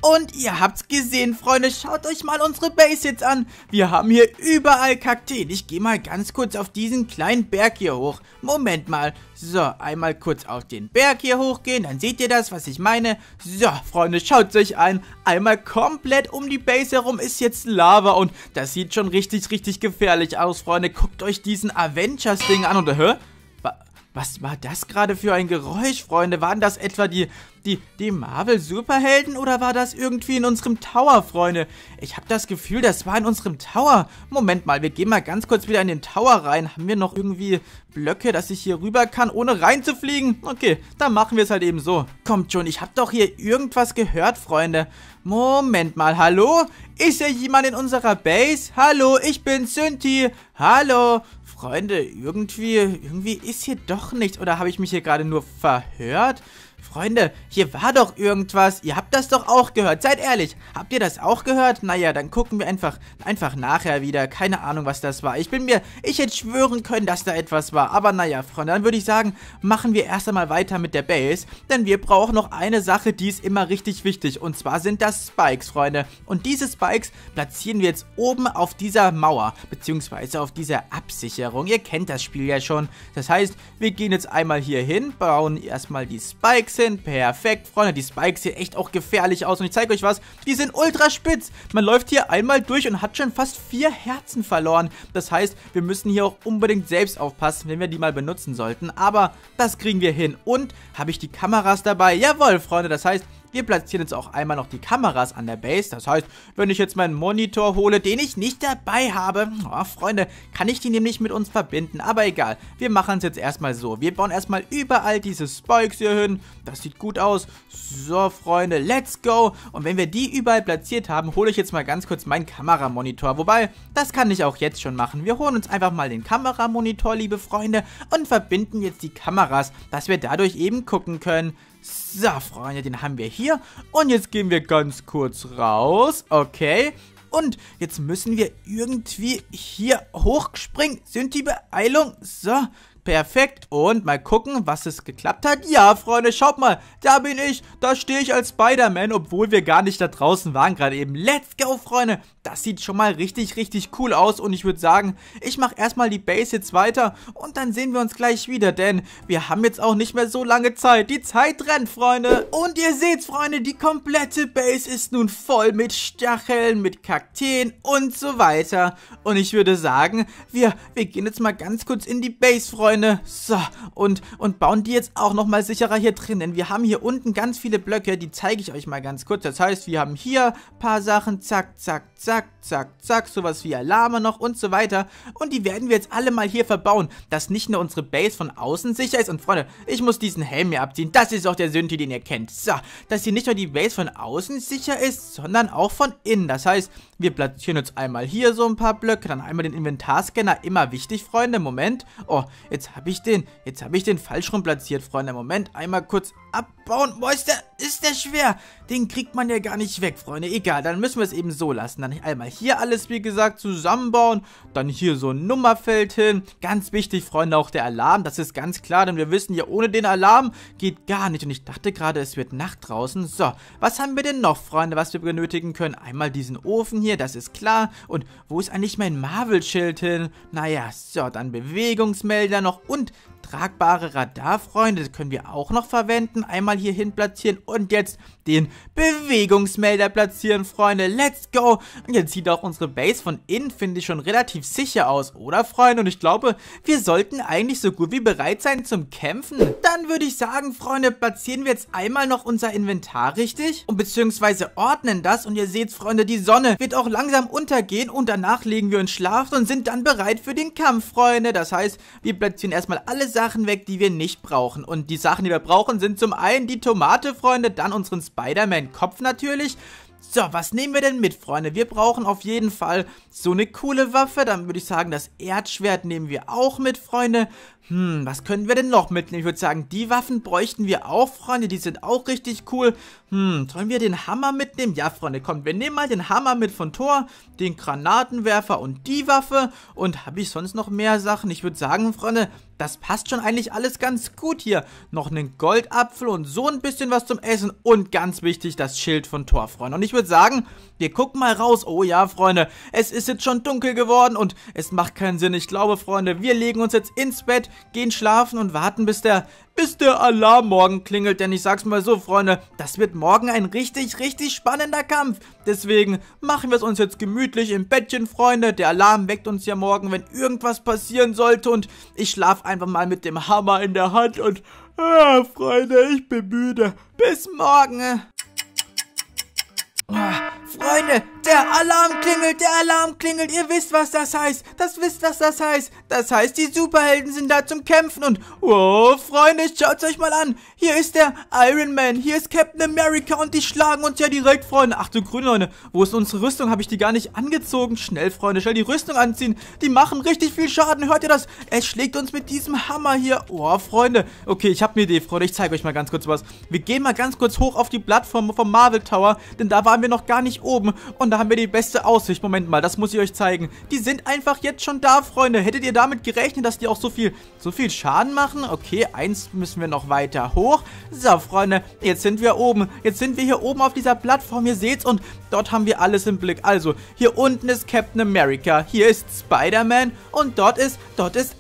Und ihr habt's gesehen, Freunde. Schaut euch mal unsere Base jetzt an. Wir haben hier überall Kakteen. Ich gehe mal ganz kurz auf diesen kleinen Berg hier hoch. Moment mal. So, einmal kurz auf den Berg hier hochgehen. Dann seht ihr das, was ich meine. So, Freunde, schaut euch an. Einmal komplett um die Base herum ist jetzt Lava. Und das sieht schon richtig gefährlich aus, Freunde. Guckt euch diesen Avengers-Ding an. Und, hä? Was war das gerade für ein Geräusch, Freunde? Waren das etwa die Marvel-Superhelden oder war das irgendwie in unserem Tower, Freunde? Ich habe das Gefühl, das war in unserem Tower. Moment mal, wir gehen mal ganz kurz wieder in den Tower rein. Haben wir noch irgendwie Blöcke, dass ich hier rüber kann, ohne reinzufliegen? Okay, dann machen wir es halt eben so. Kommt schon, ich habe doch hier irgendwas gehört, Freunde. Moment mal, hallo? Ist ja jemand in unserer Base? Hallo, ich bin Synti. Hallo. Freunde, irgendwie ist hier doch nichts. Oder habe ich mich hier gerade nur verhört? Freunde, hier war doch irgendwas. Ihr habt das doch auch gehört. Seid ehrlich. Habt ihr das auch gehört? Naja, dann gucken wir einfach nachher wieder. Keine Ahnung, was das war. Ich hätte schwören können, dass da etwas war. Aber naja, Freunde, dann würde ich sagen, machen wir erst einmal weiter mit der Base. Denn wir brauchen noch eine Sache, die ist immer richtig wichtig. Und zwar sind das Spikes, Freunde. Und diese Spikes platzieren wir jetzt oben auf dieser Mauer. Beziehungsweise auf dieser Absicherung. Ihr kennt das Spiel ja schon. Das heißt, wir gehen jetzt einmal hier hin, bauen erstmal die Spikes hin. Perfekt, Freunde. Die Spikes sehen echt auch gefährlich aus. Und ich zeige euch was. Die sind ultra spitz. Man läuft hier einmal durch und hat schon fast 4 Herzen verloren. Das heißt, wir müssen hier auch unbedingt selbst aufpassen, wenn wir die mal benutzen sollten. Aber das kriegen wir hin. Und habe ich die Kameras dabei? Jawohl, Freunde. Das heißt, wir platzieren jetzt auch einmal noch die Kameras an der Base. Das heißt, wenn ich jetzt meinen Monitor hole, den ich nicht dabei habe. Oh, Freunde, kann ich die nämlich mit uns verbinden. Aber egal, wir machen es jetzt erstmal so. Wir bauen erstmal überall diese Spikes hier hin. Das sieht gut aus. So, Freunde, let's go. Und wenn wir die überall platziert haben, hole ich jetzt mal ganz kurz meinen Kameramonitor. Wobei, das kann ich auch jetzt schon machen. Wir holen uns einfach mal den Kameramonitor, liebe Freunde, und verbinden jetzt die Kameras, dass wir dadurch eben gucken können. So, Freunde, den haben wir hier. Und jetzt gehen wir ganz kurz raus. Okay. Und jetzt müssen wir irgendwie hier hochspringen. Sind die Beeilung? So, perfekt. Und mal gucken, was es geklappt hat. Ja, Freunde, schaut mal. Da bin ich. Da stehe ich als Spider-Man, obwohl wir gar nicht da draußen waren gerade eben. Let's go, Freunde. Das sieht schon mal richtig, richtig cool aus. Und ich würde sagen, ich mache erstmal die Base jetzt weiter. Und dann sehen wir uns gleich wieder, denn wir haben jetzt auch nicht mehr so lange Zeit. Die Zeit rennt, Freunde. Und ihr seht's, Freunde, die komplette Base ist nun voll mit Stacheln, mit Kakteen und so weiter. Und ich würde sagen, wir gehen jetzt mal ganz kurz in die Base, Freunde. So, und bauen die jetzt auch nochmal sicherer hier drin, denn wir haben hier unten ganz viele Blöcke, die zeige ich euch mal ganz kurz. Das heißt, wir haben hier ein paar Sachen, zack, zack, zack, zack, zack, sowas wie Alarme noch und so weiter. Und die werden wir jetzt alle mal hier verbauen, dass nicht nur unsere Base von außen sicher ist. Und Freunde, ich muss diesen Helm hier abziehen, das ist auch der Synti, den ihr kennt. So, dass hier nicht nur die Base von außen sicher ist, sondern auch von innen. Das heißt, wir platzieren jetzt einmal hier so ein paar Blöcke, dann einmal den Inventarscanner, immer wichtig, Freunde, Moment. Oh, jetzt habe ich den falsch rum platziert, Freunde. Moment, einmal kurz abbauen. Boah, ist der schwer. Den kriegt man ja gar nicht weg, Freunde. Egal, dann müssen wir es eben so lassen. Dann einmal hier alles, wie gesagt, zusammenbauen. Dann hier so ein Nummerfeld hin. Ganz wichtig, Freunde, auch der Alarm. Das ist ganz klar, denn wir wissen ja, ohne den Alarm geht gar nicht. Und ich dachte gerade, es wird Nacht draußen. So, was haben wir denn noch, Freunde, was wir benötigen können? Einmal diesen Ofen hier, das ist klar. Und wo ist eigentlich mein Marvel-Schild hin? Naja, so, dann Bewegungsmelder noch und tragbare Radarfreunde, das können wir auch noch verwenden. Einmal hier hin platzieren und jetzt den Bewegungsmelder platzieren, Freunde. Let's go! Und jetzt sieht auch unsere Base von innen, finde ich, schon relativ sicher aus, oder, Freunde? Und ich glaube, wir sollten eigentlich so gut wie bereit sein zum Kämpfen. Dann würde ich sagen, Freunde, platzieren wir jetzt einmal noch unser Inventar richtig und beziehungsweise ordnen das. Und ihr seht, Freunde, die Sonne wird auch langsam untergehen und danach legen wir uns schlafen und sind dann bereit für den Kampf, Freunde. Das heißt, wir platzieren erstmal alle Sachen weg, die wir nicht brauchen. Und die Sachen, die wir brauchen, sind zum einen die Tomate, Freunde, dann unseren Spider-Man-Kopf natürlich. So, was nehmen wir denn mit, Freunde? Wir brauchen auf jeden Fall so eine coole Waffe. Dann würde ich sagen, das Erdschwert nehmen wir auch mit, Freunde. Was können wir denn noch mitnehmen? Ich würde sagen, die Waffen bräuchten wir auch, Freunde. Die sind auch richtig cool. Sollen wir den Hammer mitnehmen? Ja, Freunde, kommt, wir nehmen mal den Hammer mit von Thor, den Granatenwerfer und die Waffe. Und habe ich sonst noch mehr Sachen? Ich würde sagen, Freunde, das passt schon eigentlich alles ganz gut hier. Noch einen Goldapfel und so ein bisschen was zum Essen. Und ganz wichtig, das Schild von Thor, Freunde. Und ich würde sagen, wir gucken mal raus. Oh ja, Freunde, es ist jetzt schon dunkel geworden und es macht keinen Sinn. Ich glaube, Freunde, wir legen uns jetzt ins Bett, gehen schlafen und warten, bis der Alarm morgen klingelt. Denn ich sag's mal so, Freunde, das wird morgen ein richtig, richtig spannender Kampf. Deswegen machen wir es uns jetzt gemütlich im Bettchen, Freunde. Der Alarm weckt uns ja morgen, wenn irgendwas passieren sollte. Und ich schlafe einfach mal mit dem Hammer in der Hand und... Ah, Freunde, ich bin müde. Bis morgen. Oh, Freunde, der Alarm klingelt, ihr wisst, was das heißt, das heißt, die Superhelden sind da zum Kämpfen und, oh, Freunde, schaut's euch mal an, hier ist der Iron Man, hier ist Captain America und die schlagen uns ja direkt, Freunde. Ach du Grüne, Leute, wo ist unsere Rüstung, habe ich die gar nicht angezogen, schnell, Freunde, schnell die Rüstung anziehen, die machen richtig viel Schaden, hört ihr das, es schlägt uns mit diesem Hammer hier, oh, Freunde, okay, ich habe eine Idee, Freunde, ich zeige euch mal ganz kurz was, wir gehen mal ganz kurz hoch auf die Plattform vom Marvel Tower, denn da war wir noch gar nicht oben und da haben wir die beste Aussicht. Moment mal, das muss ich euch zeigen. Die sind einfach jetzt schon da, Freunde. Hättet ihr damit gerechnet, dass die auch so viel Schaden machen? Okay, eins müssen wir noch weiter hoch. So, Freunde, jetzt sind wir oben. Jetzt sind wir hier oben auf dieser Plattform, ihr seht's, und dort haben wir alles im Blick. Also, hier unten ist Captain America, hier ist Spider-Man und dort ist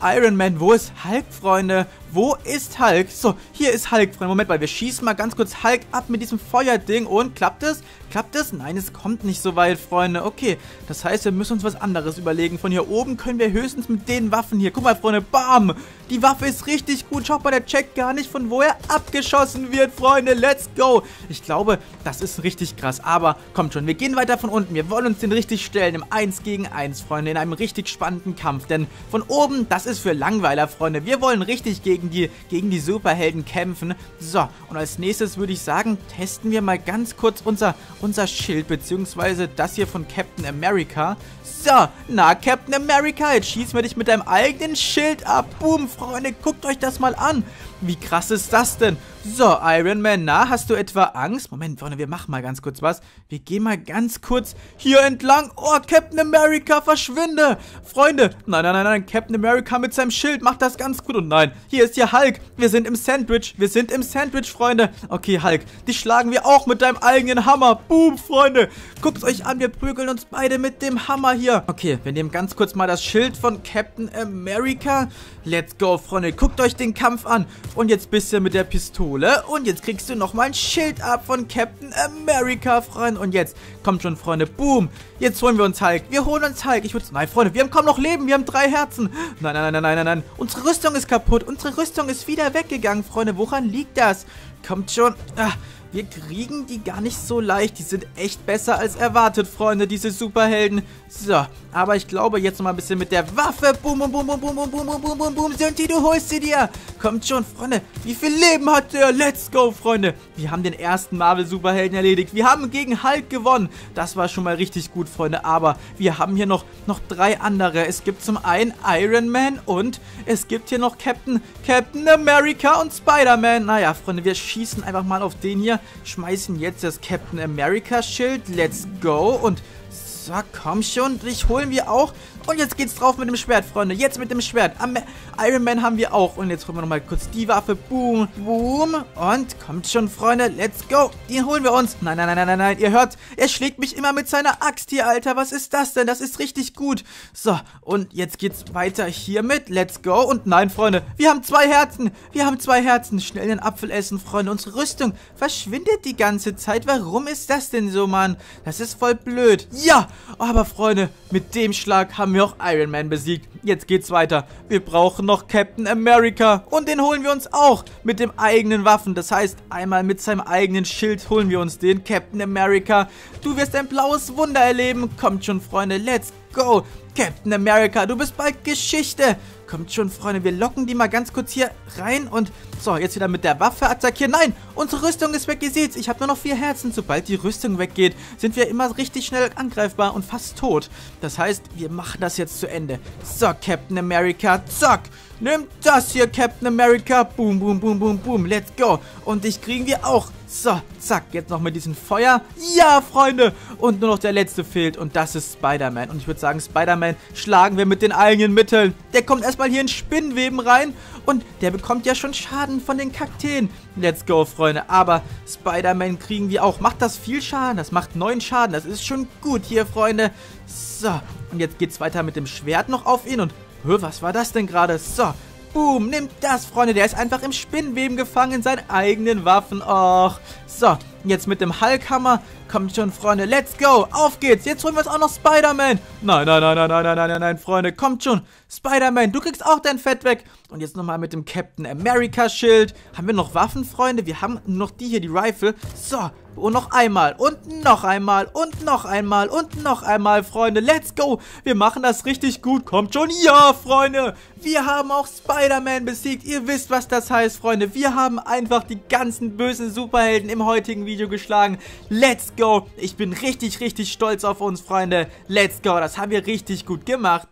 Iron Man. Wo ist Hulk, Freunde? Wo ist Hulk? So, hier ist Hulk, Freunde. Moment mal, wir schießen mal ganz kurz Hulk ab mit diesem Feuerding. Und klappt es? Klappt es? Nein, es kommt nicht so weit, Freunde. Okay, das heißt, wir müssen uns was anderes überlegen. Von hier oben können wir höchstens mit den Waffen hier. Guck mal, Freunde, bam! Die Waffe ist richtig gut. Schaut mal, der checkt gar nicht, von wo er abgeschossen wird, Freunde. Let's go! Ich glaube, das ist richtig krass. Aber kommt schon, wir gehen weiter von unten. Wir wollen uns den richtig stellen im 1 gegen 1, Freunde. In einem richtig spannenden Kampf. Denn von oben, das ist für Langweiler, Freunde. Wir wollen richtig gegen die Superhelden kämpfen. So, und als nächstes würde ich sagen, testen wir mal ganz kurz unser Schild, beziehungsweise das hier von Captain America. So, na, Captain America, jetzt schießen wir dich mit deinem eigenen Schild ab. Boom, Freunde, guckt euch das mal an. Wie krass ist das denn? So, Iron Man, na, hast du etwa Angst? Moment, Freunde, wir machen mal ganz kurz was. Wir gehen mal ganz kurz hier entlang. Oh, Captain America, verschwinde! Freunde, nein, nein, nein, nein, Captain America mit seinem Schild macht das ganz gut. Und nein, hier ist ja Hulk. Wir sind im Sandwich, Freunde. Okay, Hulk, die schlagen wir auch mit deinem eigenen Hammer. Boom, Freunde. Guckt euch an, wir prügeln uns beide mit dem Hammer hier. Okay, wir nehmen ganz kurz mal das Schild von Captain America. Let's go, Freunde, guckt euch den Kampf an. Und jetzt bist du mit der Pistole. Und jetzt kriegst du nochmal ein Schild ab von Captain America, Freunde. Und jetzt, kommt schon, Freunde, boom. Jetzt holen wir uns Hulk. Ich würde... Nein, Freunde, wir haben kaum noch Leben. Wir haben 3 Herzen. Nein, nein, nein, nein, nein, nein. Unsere Rüstung ist kaputt. Unsere Rüstung ist wieder weggegangen, Freunde. Woran liegt das? Kommt schon. Ach, wir kriegen die gar nicht so leicht. Die sind echt besser als erwartet, Freunde, diese Superhelden. So, aber ich glaube, jetzt noch mal ein bisschen mit der Waffe. Boom, boom, boom, boom, boom, boom, boom, boom, boom, boom. Synti, du holst sie dir. Kommt schon, Freunde. Wie viel Leben hat der? Let's go, Freunde. Wir haben den ersten Marvel-Superhelden erledigt. Wir haben gegen Hulk gewonnen. Das war schon mal richtig gut, Freunde. Aber wir haben hier noch 3 andere. Es gibt zum einen Iron Man und es gibt hier noch Captain America und Spider-Man. Naja, Freunde, wir schießen einfach mal auf den hier. Schmeißen jetzt das Captain America Schild. Let's go. Und so, komm schon. Dich holen wir auch. Und jetzt geht's drauf mit dem Schwert, Freunde. Jetzt mit dem Schwert. Iron Man haben wir auch. Und jetzt holen wir nochmal kurz die Waffe. Boom, boom. Und kommt schon, Freunde. Let's go. Den holen wir uns. Nein, nein, nein, nein, nein, nein. Ihr hört, er schlägt mich immer mit seiner Axt hier, Alter. Was ist das denn? Das ist richtig gut. So, und jetzt geht's weiter hiermit. Let's go. Und nein, Freunde. Wir haben 2 Herzen. Schnell den Apfel essen, Freunde. Unsere Rüstung verschwindet die ganze Zeit. Warum ist das denn so, Mann? Das ist voll blöd. Ja, aber Freunde, mit dem Schlag haben wir auch Iron Man besiegt. Jetzt geht's weiter. Wir brauchen noch Captain America. Und den holen wir uns auch mit dem eigenen Waffen. Das heißt, einmal mit seinem eigenen Schild holen wir uns den Captain America. Du wirst ein blaues Wunder erleben. Kommt schon, Freunde. Let's go. Captain America, du bist bald Geschichte. Kommt schon, Freunde, wir locken die mal ganz kurz hier rein und so, jetzt wieder mit der Waffe attackieren. Nein, unsere Rüstung ist weg, ihr seht's, ich habe nur noch 4 Herzen. Sobald die Rüstung weggeht, sind wir immer richtig schnell angreifbar und fast tot. Das heißt, wir machen das jetzt zu Ende. So, Captain America, zack. Nimm das hier, Captain America. Boom, boom, boom, boom, boom. Let's go. Und dich kriegen wir auch. So, zack. Jetzt noch mit diesem Feuer. Ja, Freunde. Und nur noch der letzte fehlt. Und das ist Spider-Man. Und ich würde sagen, Spider-Man schlagen wir mit den eigenen Mitteln. Der kommt erstmal hier in Spinnenweben rein. Und der bekommt ja schon Schaden von den Kakteen. Let's go, Freunde. Aber Spider-Man kriegen wir auch. Macht das viel Schaden? Das macht 9 Schaden. Das ist schon gut hier, Freunde. So. Und jetzt geht's weiter mit dem Schwert noch auf ihn. Und was war das denn gerade? So, boom, nimmt das, Freunde. Der ist einfach im Spinnenweben gefangen in seinen eigenen Waffen. Och, so, jetzt mit dem Hulkhammer. Kommt schon, Freunde, let's go. Auf geht's. Jetzt holen wir uns auch noch Spider-Man. Nein, nein, nein, nein, nein, nein, nein, nein, Freunde. Kommt schon. Spider-Man, du kriegst auch dein Fett weg. Und jetzt nochmal mit dem Captain America Schild. Haben wir noch Waffen, Freunde? Wir haben noch die hier, die Rifle. So, und noch einmal. Und noch einmal. Und noch einmal. Und noch einmal, Freunde. Let's go. Wir machen das richtig gut. Kommt schon. Ja, Freunde. Wir haben auch Spider-Man besiegt. Ihr wisst, was das heißt, Freunde. Wir haben einfach die ganzen bösen Superhelden im heutigen Video geschlagen. Let's go. Ich bin richtig, richtig stolz auf uns, Freunde. Let's go. Das haben wir richtig gut gemacht.